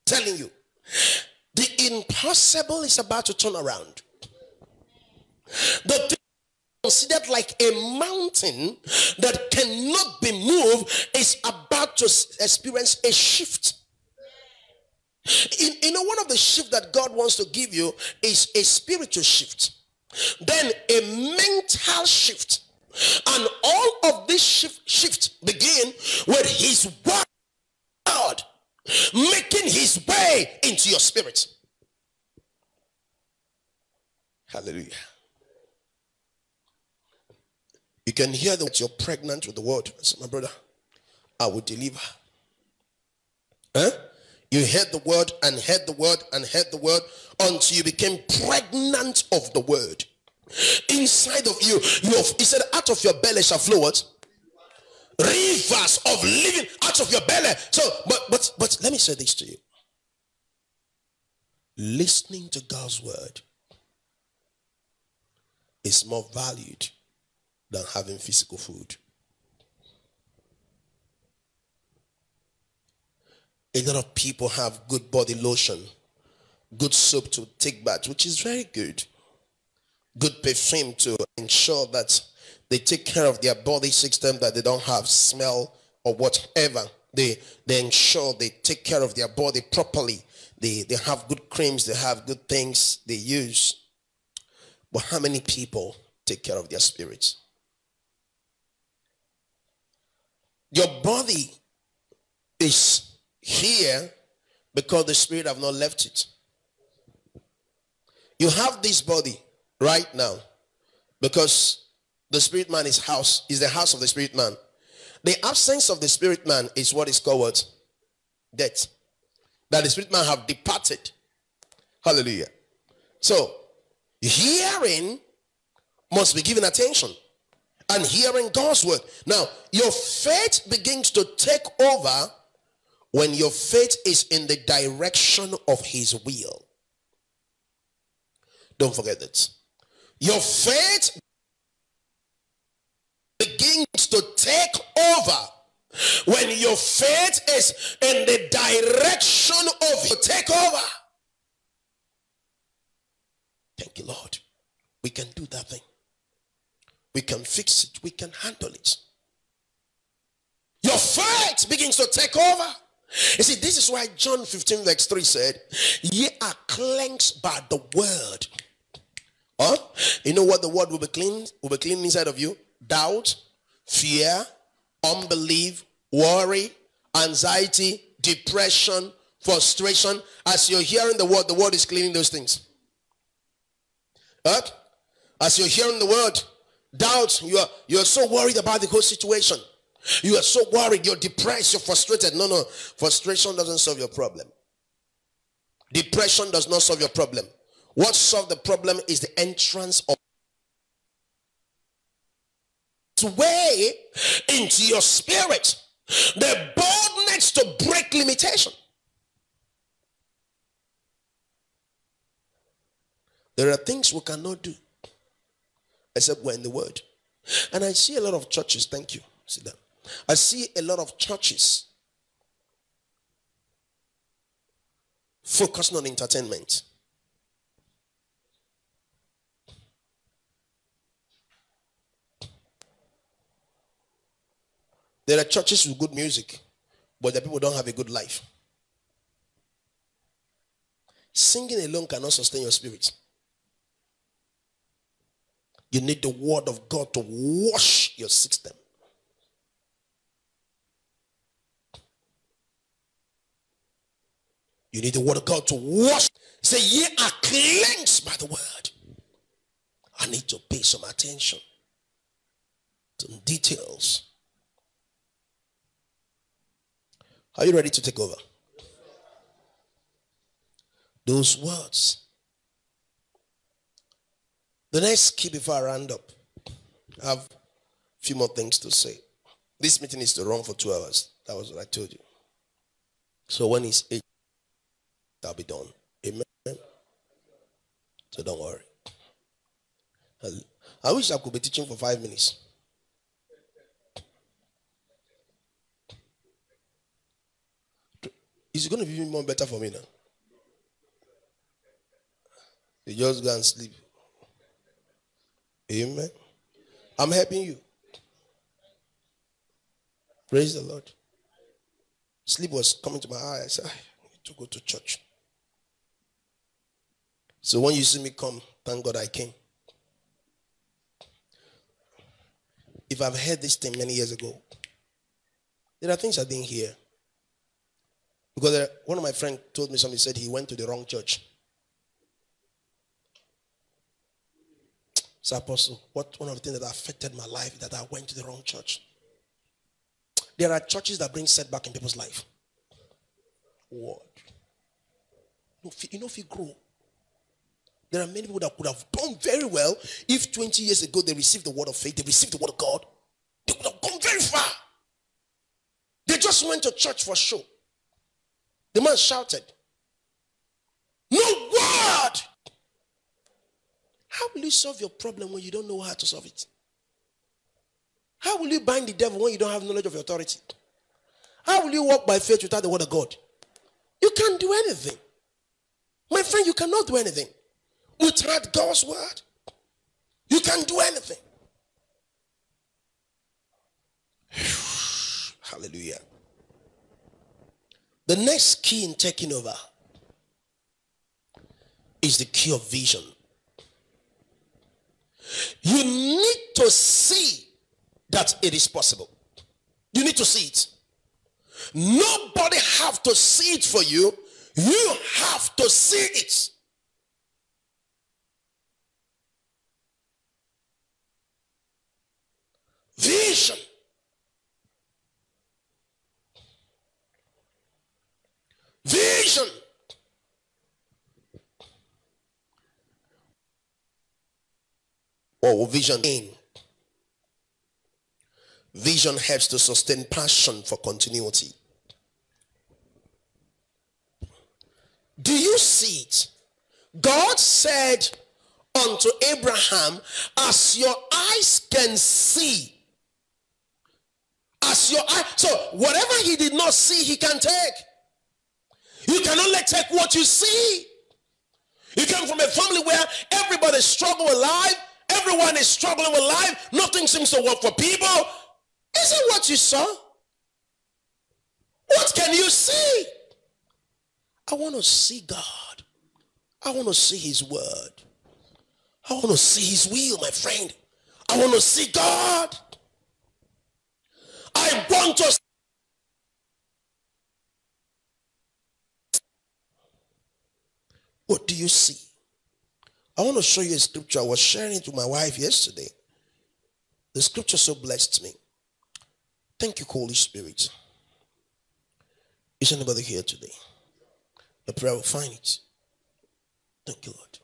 Telling you. The impossible is about to turn around. The thing considered like a mountain that cannot be moved is about to experience a shift. In, you know, one of the shifts that God wants to give you is a spiritual shift, then a mental shift. And all of this shift, shift begin with his word, God, making his way into your spirit. Hallelujah. You can hear that you're pregnant with the word. I said, my brother, I will deliver. Huh? You heard the word and heard the word and heard the word until you became pregnant of the word. Inside of you, you have, he said, out of your belly shall flow what? Rivers of living out of your belly. So, but, but, but let me say this to you. Listening to God's word is more valued than having physical food. A lot of people have good body lotion, good soap to take bath, which is very good. Good perfume to ensure that they take care of their body system, that they don't have smell or whatever. They, they ensure they take care of their body properly. They, they have good creams. They have good things they use. But how many people take care of their spirits? Your body is here because the spirit have not left it. You have this body right now because the spirit man is house is the house of the spirit man. The absence of the spirit man is what is called what? Death. That the spirit man have departed. Hallelujah. So hearing must be given attention and hearing God's word. Now your faith begins to take over when your faith is in the direction of his will. Don't forget that. Your faith begins to take over when your faith is in the direction of your takeover. Thank you, Lord. We can do that thing. We can fix it. We can handle it. Your faith begins to take over. You see, this is why John fifteen verse three said, ye are cleansed by the word. Huh? You know what the word will be cleaned? Will be cleaned inside of you? Doubt, fear, unbelief, worry, anxiety, depression, frustration. As you're hearing the word, the word is cleaning those things. Huh? As you're hearing the word, doubt, you are, you are so worried about the whole situation. You are so worried, you're depressed, you're frustrated. No, no, frustration doesn't solve your problem. Depression does not solve your problem. What solves the problem is the entrance of way into your spirit. The boldness to break limitation. There are things we cannot do except we're in the word. And I see a lot of churches, thank you, sit down. I see a lot of churches focusing on entertainment. There are churches with good music, but the people don't have a good life. Singing alone cannot sustain your spirit. You need the word of God to wash your system. You need the word of God to wash. Say, ye are cleansed by the word. I need to pay some attention to details. Are you ready to take over? Those words. The next key before I round up, I have a few more things to say. This meeting is to run for two hours. That was what I told you. So when it's eight, that'll be done. Amen. So don't worry. I wish I could be teaching for five minutes. It's going to be even more better for me now. You just go and sleep. Amen. I'm helping you. Praise the Lord. Sleep was coming to my eyes. to go to church. So when you see me come, thank God I came. If I've heard this thing many years ago, there are things I didn't hear. Because there, one of my friends told me something. He said he went to the wrong church. So Apostle, what one of the things that affected my life that I went to the wrong church. There are churches that bring setback in people's life. What? You know, if you grow. There are many people that could have done very well if twenty years ago they received the word of faith, they received the word of God. They could have gone very far. They just went to church for show. The man shouted, "No word!" How will you solve your problem when you don't know how to solve it? How will you bind the devil when you don't have knowledge of authority? How will you walk by faith without the word of God? You can't do anything. My friend, you cannot do anything. Without God's word, you can't do anything. Hallelujah. The next key in taking over is the key of vision. You need to see that it is possible. You need to see it. Nobody have to see it for you. You have to see it. Vision. Vision. Oh, vision. Vision helps to sustain passion for continuity. Do you see it? God said unto Abraham, as your eyes can see. As your eye, so whatever he did not see, he can take. You can only take what you see. You come from a family where everybody struggles with life, everyone is struggling with life, nothing seems to work for people. Is it what you saw? What can you see? I want to see God. I want to see his word. I want to see his will, my friend. I want to see God. I want to see. What do you see? I want to show you a scripture. I was sharing it with my wife yesterday. The scripture so blessed me. Thank you, Holy Spirit. Is anybody here today? The prayer will find it. Thank you, Lord.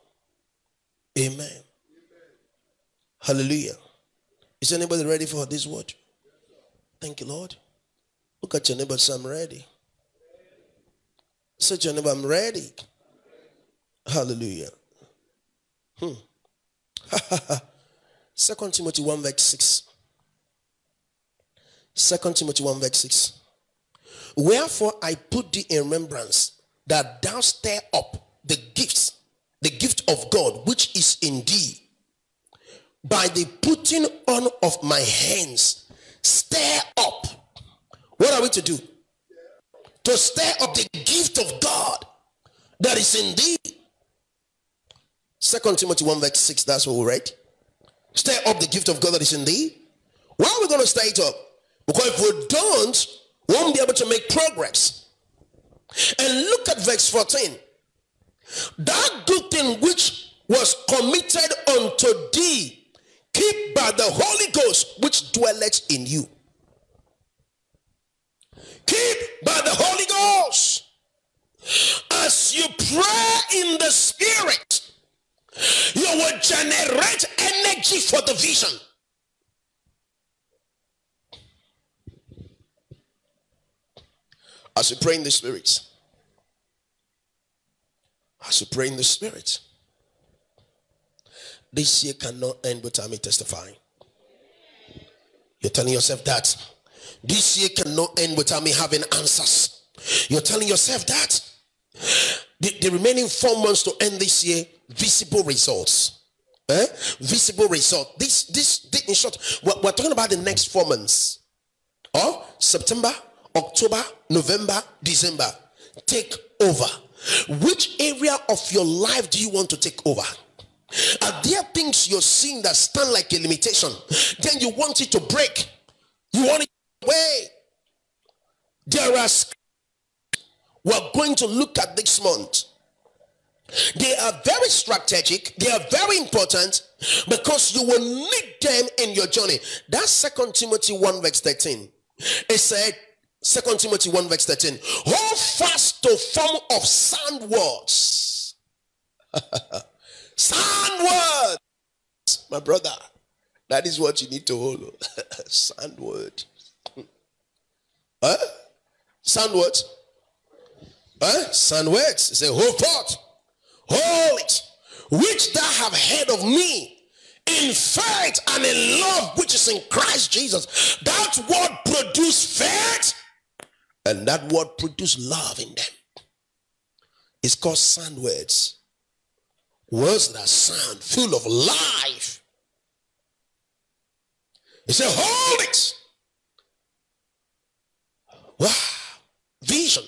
Amen. Amen. Hallelujah. Is anybody ready for this word? Thank you, Lord. Look at your neighbor and say, I'm ready. Say to your neighbor, I'm ready. Hallelujah. Hmm. Second Timothy one verse six. Second Timothy one verse six. Wherefore I put thee in remembrance that thou stir up the gifts, the gift of God which is in thee, by the putting on of my hands. Stir up. What are we to do? To stir up the gift of God that is in thee. Second Timothy one verse six. That's what we read. Stir up the gift of God that is in thee. Why are we going to stir it up? Because if we don't, we won't be able to make progress. And look at verse fourteen. That good thing which was committed unto thee, keep by the Holy Ghost which dwelleth in you. Keep by the Holy Ghost. As you pray in the Spirit, you will generate energy for the vision. As you pray in the Spirit. As you pray in the Spirit. This year cannot end without me testifying. You're telling yourself that. This year cannot end without me having answers. You're telling yourself that. The, the remaining four months to end this year, visible results. Eh? Visible results. This, this, this, in short, we're, we're talking about the next four months. Oh, September, October, November, December. Take over? Which area of your life do you want to take over? Are there things you're seeing that stand like a limitation? Then you want it to break. You want it away. There are scriptures we're going to look at this month. They are very strategic. They are very important because you will need them in your journey. That's Second Timothy one verse thirteen. It said, Second Timothy one verse thirteen, hold fast to form of sound words. Sound words, my brother. That is what you need to hold. Sound word. Huh? Sound words. Huh? Sound words. It says, hold forth. Hold it, which thou have heard of me, in faith and in love which is in Christ Jesus. That word produce faith, and that word produce love in them. It's called sound words. Words that sound full of life. He said, hold it. Wow. Vision.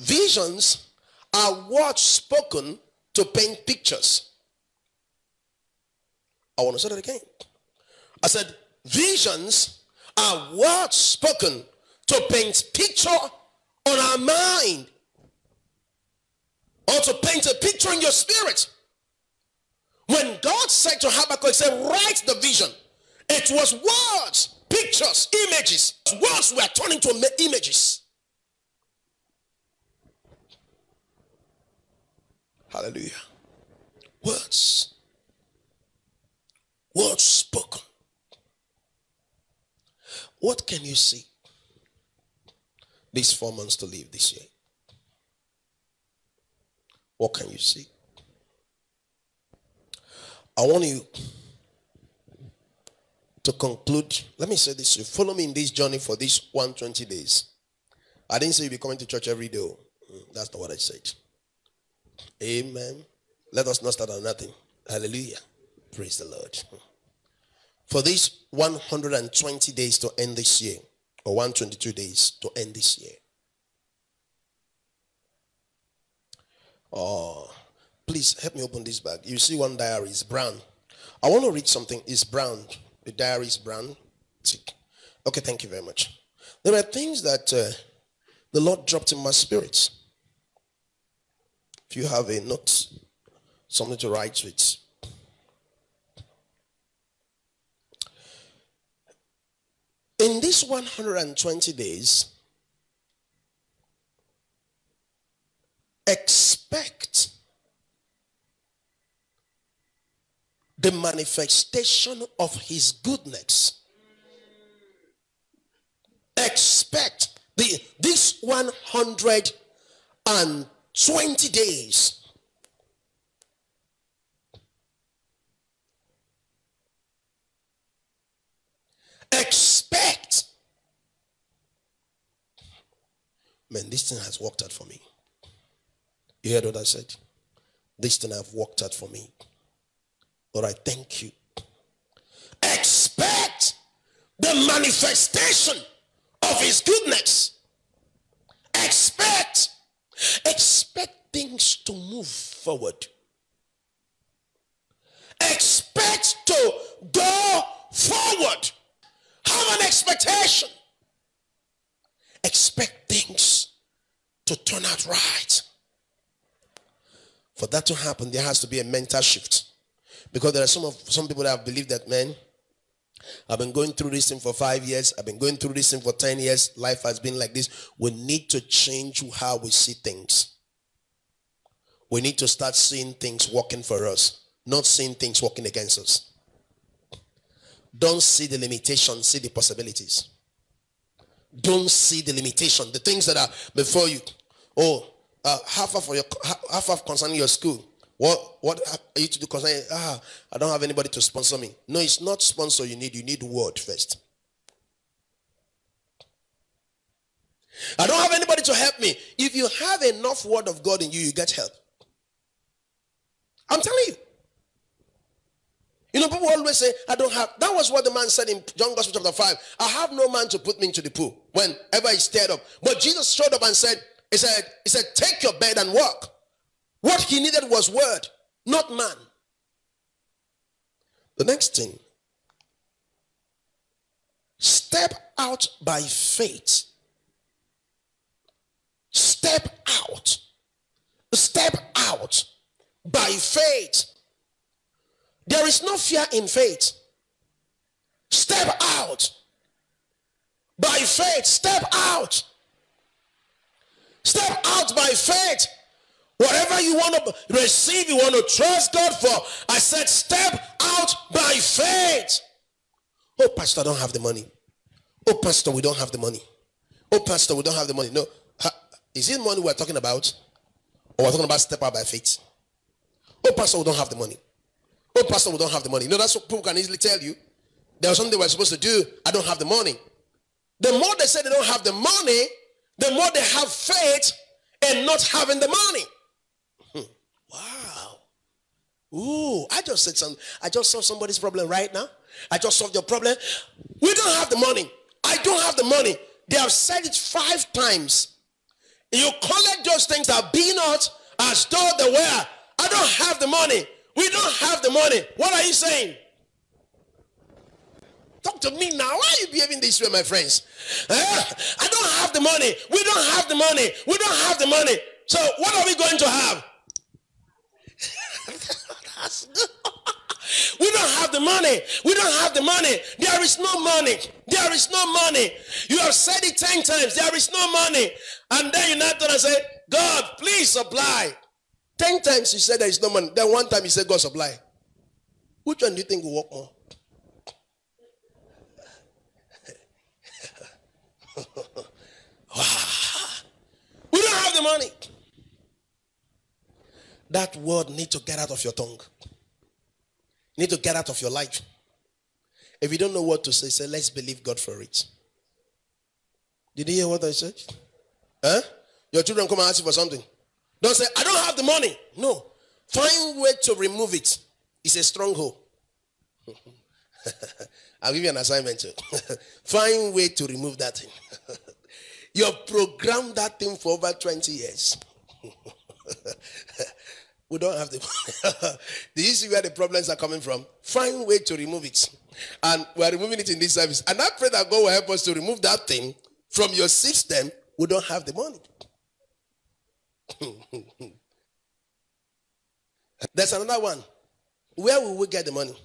Visions are words spoken to paint pictures. I want to say that again. I said, visions are words spoken to paint picture on our mind, or to paint a picture in your spirit. When God said to Habakkuk, he said, write the vision. It was words, pictures, images. Words were turning to images. Hallelujah. Words. Words spoken. What can you see these four months to live this year? What can you see? I want you to conclude. Let me say this to you. Follow me in this journey for these one hundred twenty days. I didn't say you'll be coming to church every day. That's not what I said. Amen. Let us not start on nothing. Hallelujah. Praise the Lord. For these one hundred twenty days to end this year, or one hundred twenty-two days to end this year, oh, please help me open this bag. You see one diary, it's brown. I want to read something. It's brown. The diary is brown. Okay, thank you very much. There are things that uh, the Lord dropped in my spirit. If you have a note, something to write with. In these one hundred twenty days, expect the manifestation of his goodness. Expect the this one hundred twenty days. Expect. Man, this thing has worked out for me. You heard what I said? This thing I've worked out for me. Lord, I thank you. Expect the manifestation of his goodness. Expect. Expect things to move forward. Expect to go forward. Have an expectation. Expect things to turn out right. For that to happen, there has to be a mental shift. Because there are some of some people that have believed that, man, I've been going through this thing for five years. I've been going through this thing for ten years. Life has been like this. We need to change how we see things. We need to start seeing things working for us, not seeing things working against us. Don't see the limitations, see the possibilities. Don't see the limitation, the things that are before you. Oh, Uh, half of your half of concerning your school. What what are you to do concerning? Ah, I don't have anybody to sponsor me. No, it's not sponsor you need. You need word first. I don't have anybody to help me. If you have enough word of God in you, you get help. I'm telling you. You know, people always say, I don't have. That was what the man said in John Gospel chapter five. I have no man to put me into the pool whenever he's stirred up. But Jesus showed up and said, He said, he said, take your bed and walk. What he needed was word, not man. The next thing, step out by faith. Step out. Step out by faith. There is no fear in faith. Step out by faith. Step out. Step out by faith. Whatever you want to receive, you want to trust God for. I said step out by faith. Oh, pastor, I don't have the money. Oh, pastor, we don't have the money. Oh, pastor, we don't have the money. No. Is it money we're talking about? Or we're talking about step out by faith? Oh, pastor, we don't have the money. Oh, pastor, we don't have the money. You know, that's what people can easily tell you. There was something we're supposed to do. I don't have the money. The more they say they don't have the money, the more they have faith in not having the money. Hmm. Wow. Ooh, I just said something. I just solved somebody's problem right now. I just solved your problem. We don't have the money. I don't have the money. They have said it five times. You collect those things that be not as though they were. I don't have the money. We don't have the money. What are you saying? Talk to me now. Why are you behaving this way, my friends? Eh? I don't have the money. We don't have the money. We don't have the money. So what are we going to have? We don't have the money. We don't have the money. There is no money. There is no money. You have said it ten times. There is no money. And then you're not going to say, God, please supply. Ten times you said there is no money. Then one time you said, God, supply. Which one do you think will work more? We don't have the money. That word needs to get out of your tongue. You need to get out of your life. If you don't know what to say, say, let's believe God for it. Did you hear what I said? Huh? Your children come and ask you for something. Don't say, I don't have the money. No. Find a way to remove it. It's a stronghold. I'll give you an assignment too. Find a way to remove that thing. You have programmed that thing for over twenty years. We don't have the... Do you see where the problems are coming from? Find a way to remove it. And we're removing it in this service. And I pray that God will help us to remove that thing from your system. We don't have the money. There's another one. Where will we get the money?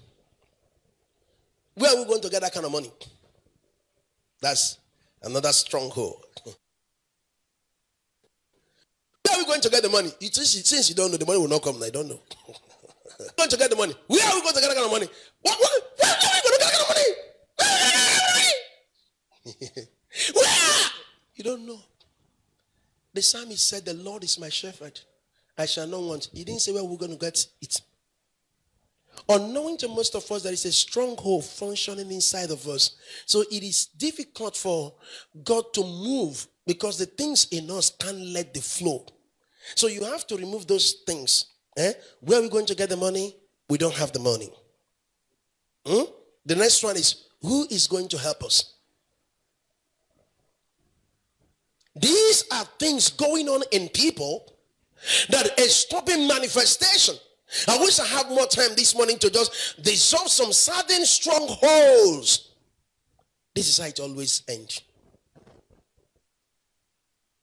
Where are we going to get that kind of money? That's another stronghold. Where are we going to get the money? You, since you don't know, the money will not come. I don't know. We're going to get the money. Where are we going to get that kind of money? What, what, where are we going to get that kind of money? Where? You don't know. The psalmist said, the Lord is my shepherd. I shall not want. He didn't say where we're going to get it. Unknowing to most of us, there is a stronghold functioning inside of us. So it is difficult for God to move because the things in us can't let the flow. So you have to remove those things. Eh? Where are we going to get the money? We don't have the money. Hmm? The next one is, who is going to help us? These are things going on in people that is stopping manifestation. I wish I had more time this morning to just dissolve some sudden strongholds. This is how it always ends.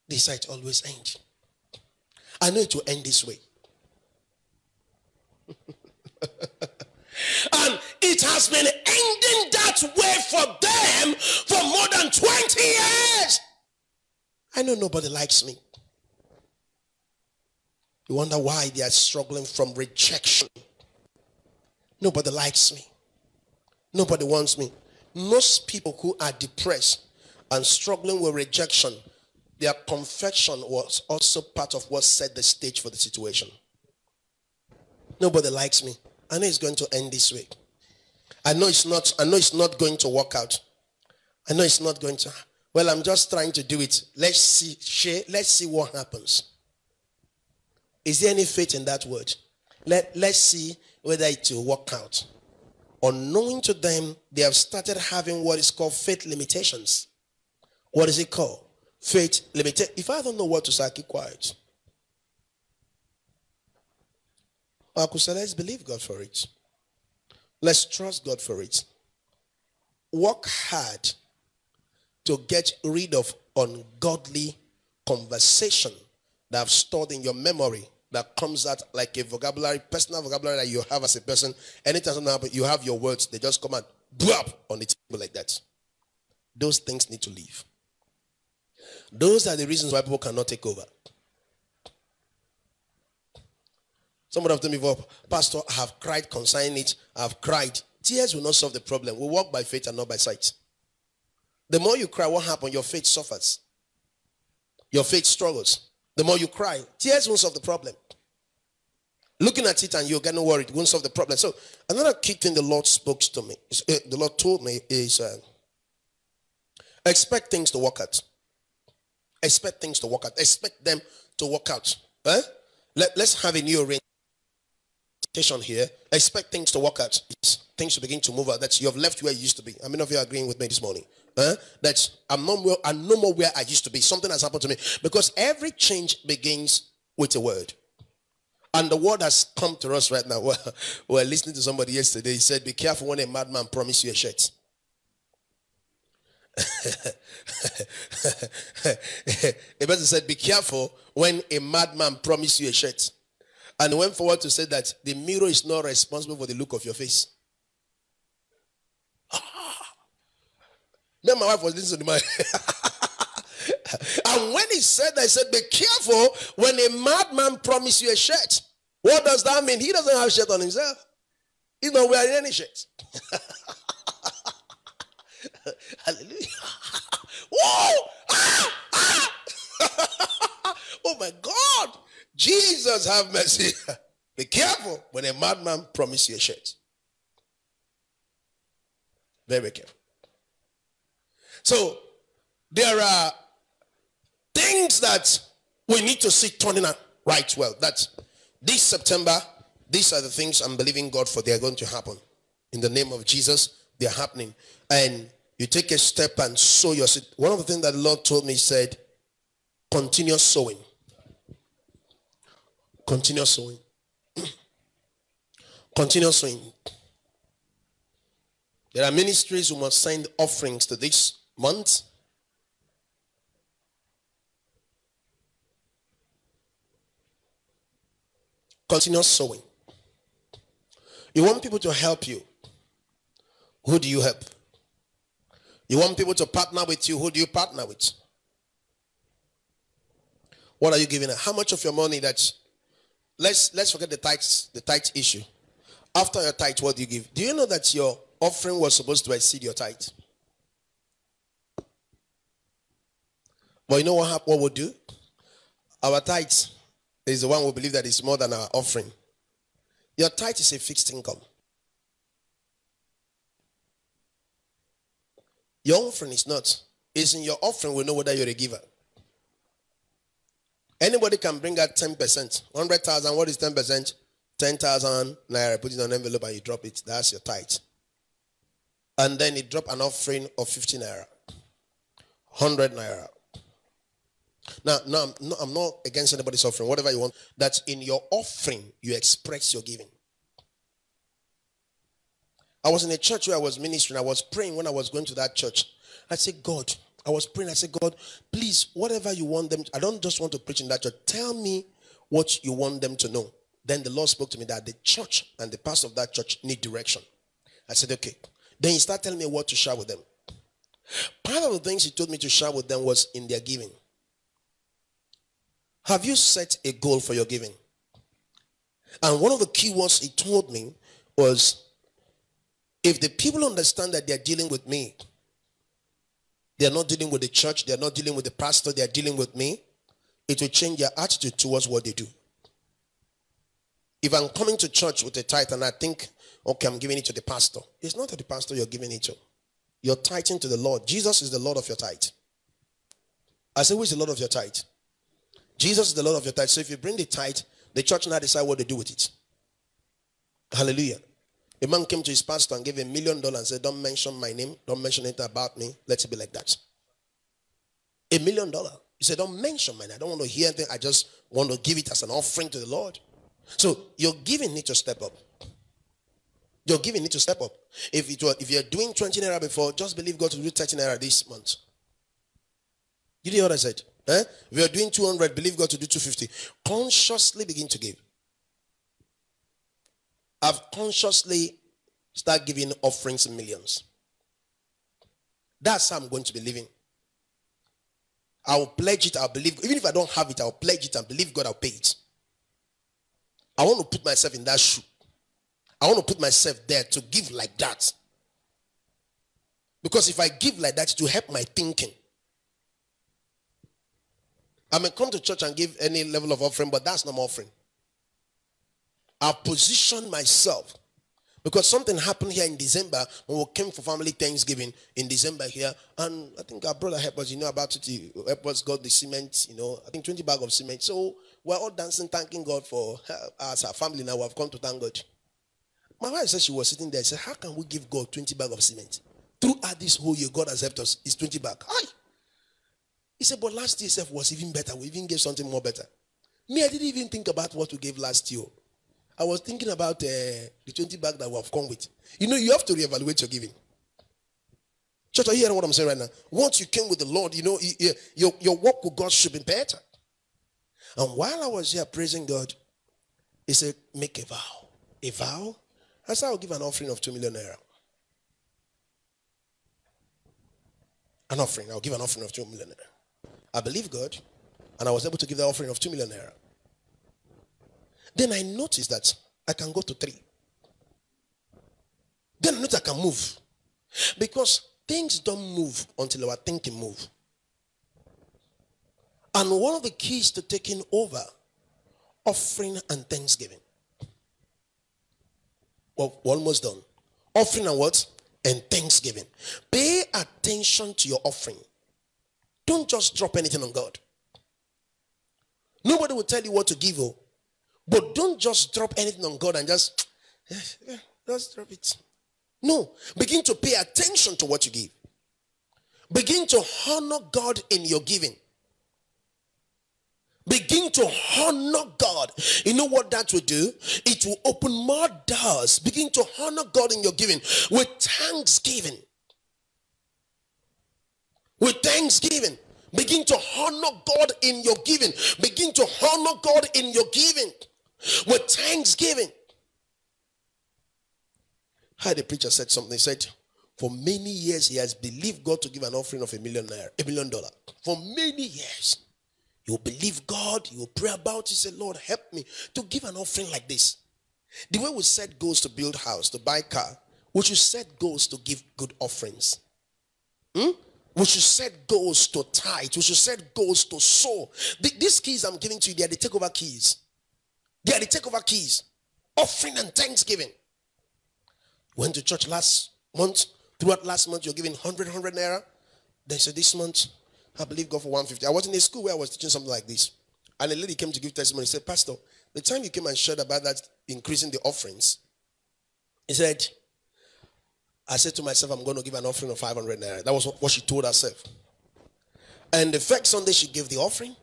This is how it always ends. I know it will end this way. And it has been ending that way for them for more than twenty years. I know nobody likes me. You wonder why they are struggling from rejection. Nobody likes me. Nobody wants me. Most people who are depressed and struggling with rejection, their confession was also part of what set the stage for the situation. Nobody likes me. I know it's going to end this way. I know it's not, I know it's not going to work out. I know it's not going to. Well, I'm just trying to do it. Let's see, let's see what happens. Is there any faith in that word? Let, let's see whether it will work out. Unknowing to them, they have started having what is called faith limitations. What is it called? faith limited. If I don't know what to say, I keep quiet. I could say, let's believe God for it. Let's trust God for it. Work hard to get rid of ungodly conversation that I've stored in your memory that comes out like a vocabulary, personal vocabulary that you have as a person. Anytime something happens, you have your words, they just come and blop on the table like that. Those things need to leave. Those are the reasons why people cannot take over. Somebody have told me before, Pastor, I have cried concerning it, I have cried. Tears will not solve the problem. We walk by faith and not by sight. The more you cry, what happens? Your faith suffers. Your faith struggles. The more you cry, tears won't solve the problem. Looking at it and you're getting worried, won't solve the problem. So another key thing the Lord spoke to me, uh, the Lord told me is uh, expect things to work out. Expect things to work out. Expect them to work out. Eh? Let, let's have a new orientation here. Expect things to work out. Yes. Things to begin to move out. That you have left where you used to be. How many of you are agreeing with me this morning? Uh, that I'm no more, I'm no more where I used to be. Something has happened to me. Because every change begins with a word. And the word has come to us right now. We're, we're listening to somebody yesterday. He said, be careful when a madman promises you a shirt. The person said, be careful when a madman promises you a shirt. And went forward to say that the mirror is not responsible for the look of your face. Then my wife was listening to my. And when he said that, he said, be careful when a madman promises you a shirt. What does that mean? He doesn't have a shirt on himself. He's not wearing any shirt. Hallelujah. Whoa! Ah! Ah! Oh my God. Jesus have mercy. Be careful when a madman promises you a shirt. Very careful. So, there are things that we need to see turning out right well. That this September, these are the things I'm believing God for. They are going to happen. In the name of Jesus, they are happening. And you take a step and sow your seed. One of the things that the Lord told me, he said, continue sowing. Continue sowing. Continue sowing. There are ministries who must send offerings to this month. Continue sowing. You want people to help you. Who do you help? You want people to partner with you. Who do you partner with? What are you giving? How much of your money that let's let's forget the tithes, the tithe issue. After your tithe, what do you give? Do you know that your offering was supposed to exceed your tithe? But you know what, what we'll do? Our tithe is the one we believe that is more than our offering. Your tithe is a fixed income. Your offering is not. It's in your offering we know whether you're a giver. Anybody can bring out ten percent. one hundred thousand, what is ten percent? ten thousand naira. Put it on an envelope and you drop it. That's your tithe. And then you drop an offering of fifty naira. one hundred naira. Now, no, I'm not, I'm not against anybody's offering. Whatever you want. That's in your offering, you express your giving. I was in a church where I was ministering. I was praying when I was going to that church. I said, God, I was praying. I said, God, please, whatever you want them to, I don't just want to preach in that church. Tell me what you want them to know. Then the Lord spoke to me that the church and the pastor of that church need direction. I said, okay. Then he started telling me what to share with them. Part of the things he told me to share with them was in their giving. Have you set a goal for your giving? And one of the key words he told me was, if the people understand that they are dealing with me, they are not dealing with the church, they are not dealing with the pastor, they are dealing with me, it will change their attitude towards what they do. If I'm coming to church with a tithe and I think, okay, I'm giving it to the pastor. It's not to the pastor you're giving it to. You're tithing to the Lord. Jesus is the Lord of your tithe. I say, who is the Lord of your tithe? Jesus is the Lord of your tithe. So if you bring the tithe, the church now decide what to do with it. Hallelujah. A man came to his pastor and gave a million dollars and said, don't mention my name. Don't mention anything about me. Let it be like that. A million dollars. You say, don't mention money. I don't want to hear anything. I just want to give it as an offering to the Lord. So your giving needs to step up. Your giving needs to step up. If it were, if you're doing twenty naira before, just believe God to do thirty naira this month. You hear what I said? Eh? If you're doing two hundred, believe God to do two fifty. Consciously begin to give. I've consciously started giving offerings in millions. That's how I'm going to be living. I'll pledge it, I'll believe. Even if I don't have it, I'll pledge it and believe God, I'll pay it. I want to put myself in that shoe. I want to put myself there to give like that. Because if I give like that, it will help my thinking. I may come to church and give any level of offering, but that's not my offering. I position myself. Because something happened here in December when we came for family Thanksgiving in December here. And I think our brother helped us, you know, about it. He helped us got the cement, you know, I think twenty bags of cement. So we're all dancing, thanking God for us, our family now. We've come to thank God. My wife said she was sitting there and said, how can we give God twenty bags of cement? Throughout this whole year, God has helped us. It's twenty bags. Aye. He said, but last year was even better. We even gave something more better. Me, I didn't even think about what we gave last year. I was thinking about uh, the twenty bag that we have come with. You know, you have to reevaluate your giving. Church, are you hearing what I'm saying right now? Once you came with the Lord, you know, you, your, your walk with God should be better. And while I was here praising God, he said, make a vow. A vow? I said, I'll give an offering of two million naira. An offering. I'll give an offering of two million naira. I believe God, and I was able to give the offering of two million naira. Then I noticed that I can go to three. Then I noticed I can move. Because things don't move until our thinking moves. And one of the keys to taking over, offering and thanksgiving. Well, we're almost done. Offering and what? And thanksgiving. Pay attention to your offering. Don't just drop anything on God. Nobody will tell you what to give you. But don't just drop anything on God and just, yeah, yeah, just drop it. No. Begin to pay attention to what you give. Begin to honor God in your giving. Begin to honor God. You know what that will do? It will open more doors. Begin to honor God in your giving with thanksgiving. With thanksgiving. Begin to honor God in your giving. Begin to honor God in your giving. With thanksgiving. I heard the preacher said something. He said, for many years he has believed God to give an offering of a million naira, a million dollar. For many years. You believe God, you pray about it, you say, Lord, help me to give an offering like this. The way we set goals to build house, to buy car, we should set goals to give good offerings. Hmm? We should set goals to tithe. We should set goals to sow. The, these keys I'm giving to you, they are the takeover keys. They are the takeover keys. Offering and thanksgiving. Went to church last month. Throughout last month, you're giving one hundred, one hundred naira. They said this month, I believe God for one fifty. I was in a school where I was teaching something like this. And a lady came to give testimony. She said, Pastor, the time you came and shared about that increasing the offerings, he said, I said to myself, I'm going to give an offering of five hundred naira. That was what she told herself. And the first Sunday she gave the offering.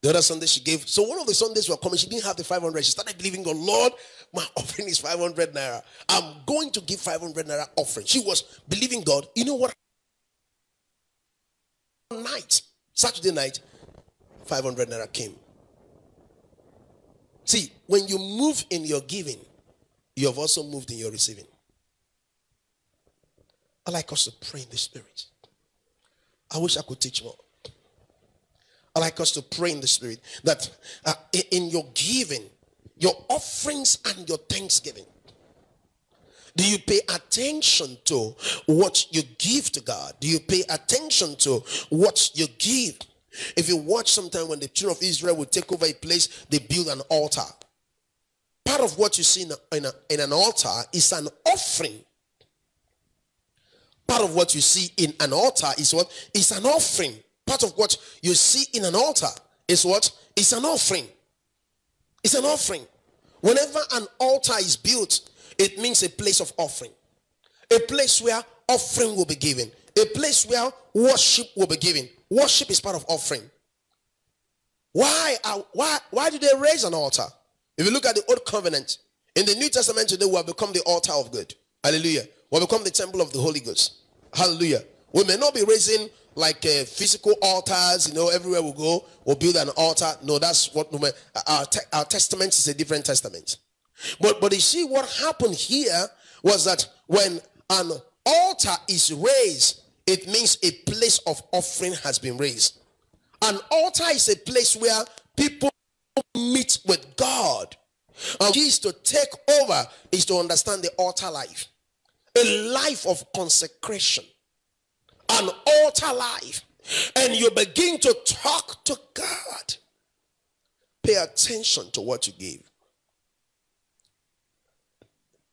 The other Sunday she gave. So one of the Sundays were coming, she didn't have the five hundred. She started believing God, Lord, my offering is five hundred naira. I'm going to give five hundred naira offering. She was believing God. You know what? Night, Saturday night, five hundred naira came. See, when you move in your giving, you have also moved in your receiving. I like us to pray in the Spirit. I wish I could teach more. I like us to pray in the Spirit that uh, in your giving, your offerings and your thanksgiving, do you pay attention to what you give to God? Do you pay attention to what you give? If you watch sometime when the children of Israel will take over a place, they build an altar. Part of what you see in, a, in, a, in an altar is an offering. Part of what you see in an altar is what? It's an offering. Part of what you see in an altar is what? It's an offering. It's an offering. Whenever an altar is built, it means a place of offering. A place where offering will be given. A place where worship will be given. Worship is part of offering. Why, are, why, why do they raise an altar? If you look at the Old Covenant, in the New Testament today, we have become the altar of God. Hallelujah. We have become the temple of the Holy Ghost. Hallelujah. We may not be raising like uh, physical altars, you know, everywhere we go, we'll build an altar. No, that's what we, our, te our testament is a different testament. But, but you see, what happened here was that when an altar is raised, it means a place of offering has been raised. An altar is a place where people meet with God. And he is to take over is to understand the altar life. A life of consecration. An altar life. And you begin to talk to God. Pay attention to what you give.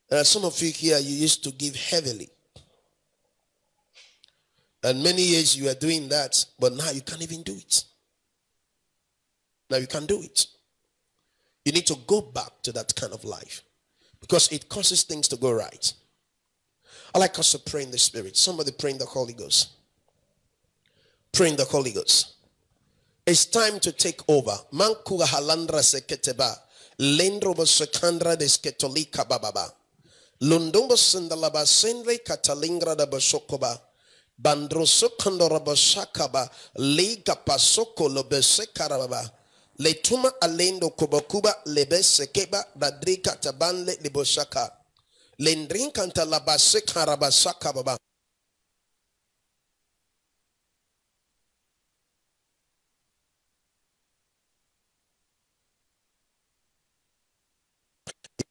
There are some of you here, you used to give heavily. And many years you are doing that, but now you can't even do it. Now you can't do it. You need to go back to that kind of life because it causes things to go right. I like us to pray in the Spirit. Somebody pray in the Holy Ghost. Pray in the Holy Ghost. It's time to take over. Mankura halandra seketeba. Lendrobo sekandra desketolika bababa. Lundombo sendalaba sendre katalingra da basokoba. Bandroso kandoraba sakaba. Liga pasoko lobese karababa. Letuma alendo kobokuba lebese keba dadrika tabanle libosaka. Lendrin kanta labase karabasaka baba.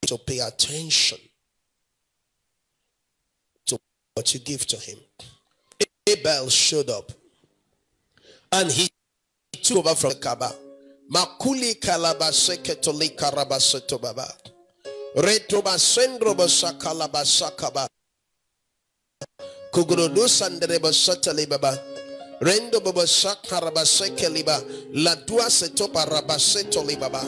To pay attention to what you give to him. Abel showed up and he took over from the Kaaba. Makuli kalabaseke toli karabaseto baba. Retoba sendro basaka labasaka ba. Kugurudu sandere basata libaba. Rendo basaka rabaseke liba. Ladua setopa rabaseto libaba.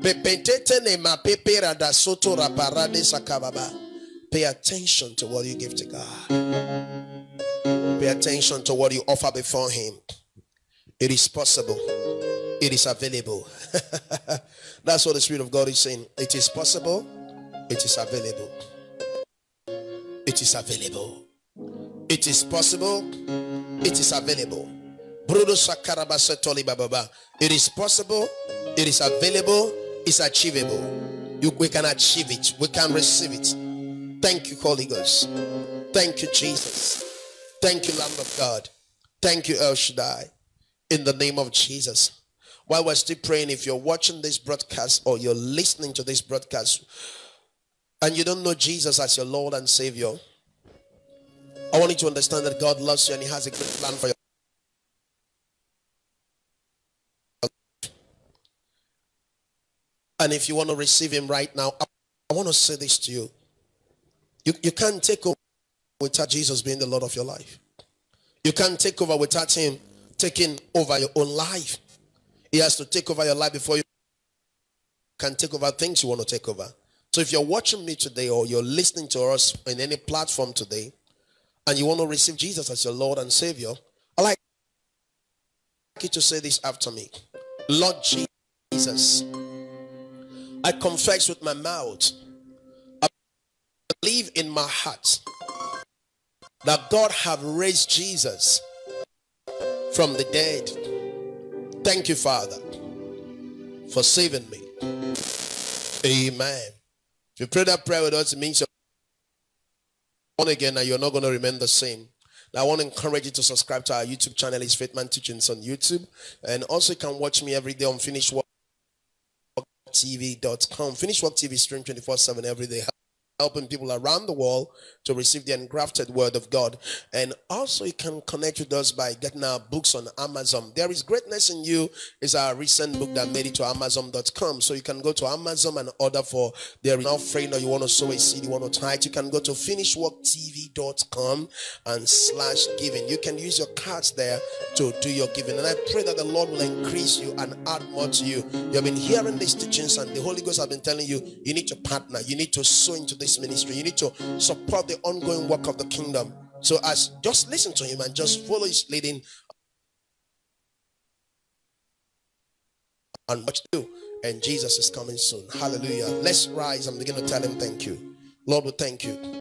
Pepetete ne ma pepera da soto raparade sakababa. Pay attention to what you give to God. Pay attention to what you offer before him. It is possible. It is available. That's what the Spirit of God is saying. It is possible. It is available. It is available. It is possible. It is available. It is possible. It is available. It's achievable. You, we can achieve it. We can receive it. Thank you, Holy Ghost. Thank you, Jesus. Thank you, Lamb of God. Thank you, El Shaddai. In the name of Jesus. While we're still praying, if you're watching this broadcast or you're listening to this broadcast and you don't know Jesus as your Lord and Savior, I want you to understand that God loves you and he has a good plan for your life. And if you want to receive him right now, I want to say this to you. You, you can't take over without Jesus being the Lord of your life. You can't take over without him taking over your own life. He has to take over your life before you can take over things you want to take over. So if you're watching me today or you're listening to us in any platform today and you want to receive Jesus as your Lord and Savior, I'd like you to say this after me. Lord Jesus, I confess with my mouth, I believe in my heart that God have raised Jesus from the dead. Thank you, Father, for saving me. Amen. If you pray that prayer with us, it means you're born again and you're not going to remain the same. Now, I want to encourage you to subscribe to our YouTube channel. It's Faithman Teachings on YouTube. And also, you can watch me every day on Finishwork T V dot com. Finishwork T V stream twenty-four seven every day, helping people around the world to receive the engrafted word of God. And also you can connect with us by getting our books on Amazon. There Is Greatness in You is our recent book that made it to Amazon dot com. So you can go to Amazon and order for There Is No Friend, or you want to sow a seed, you want to tithe. You can go to Finishwork T V dot com and slash giving. You can use your cards there to do your giving. And I pray that the Lord will increase you and add more to you. You have been hearing these teachings and the Holy Ghost have been telling you, you need to partner. You need to sow into this ministry. You need to support the ongoing work of the kingdom. So as just listen to him and just follow his leading and much to do. And Jesus is coming soon. Hallelujah. Let's rise and begin to tell him thank you. Lord, we thank you.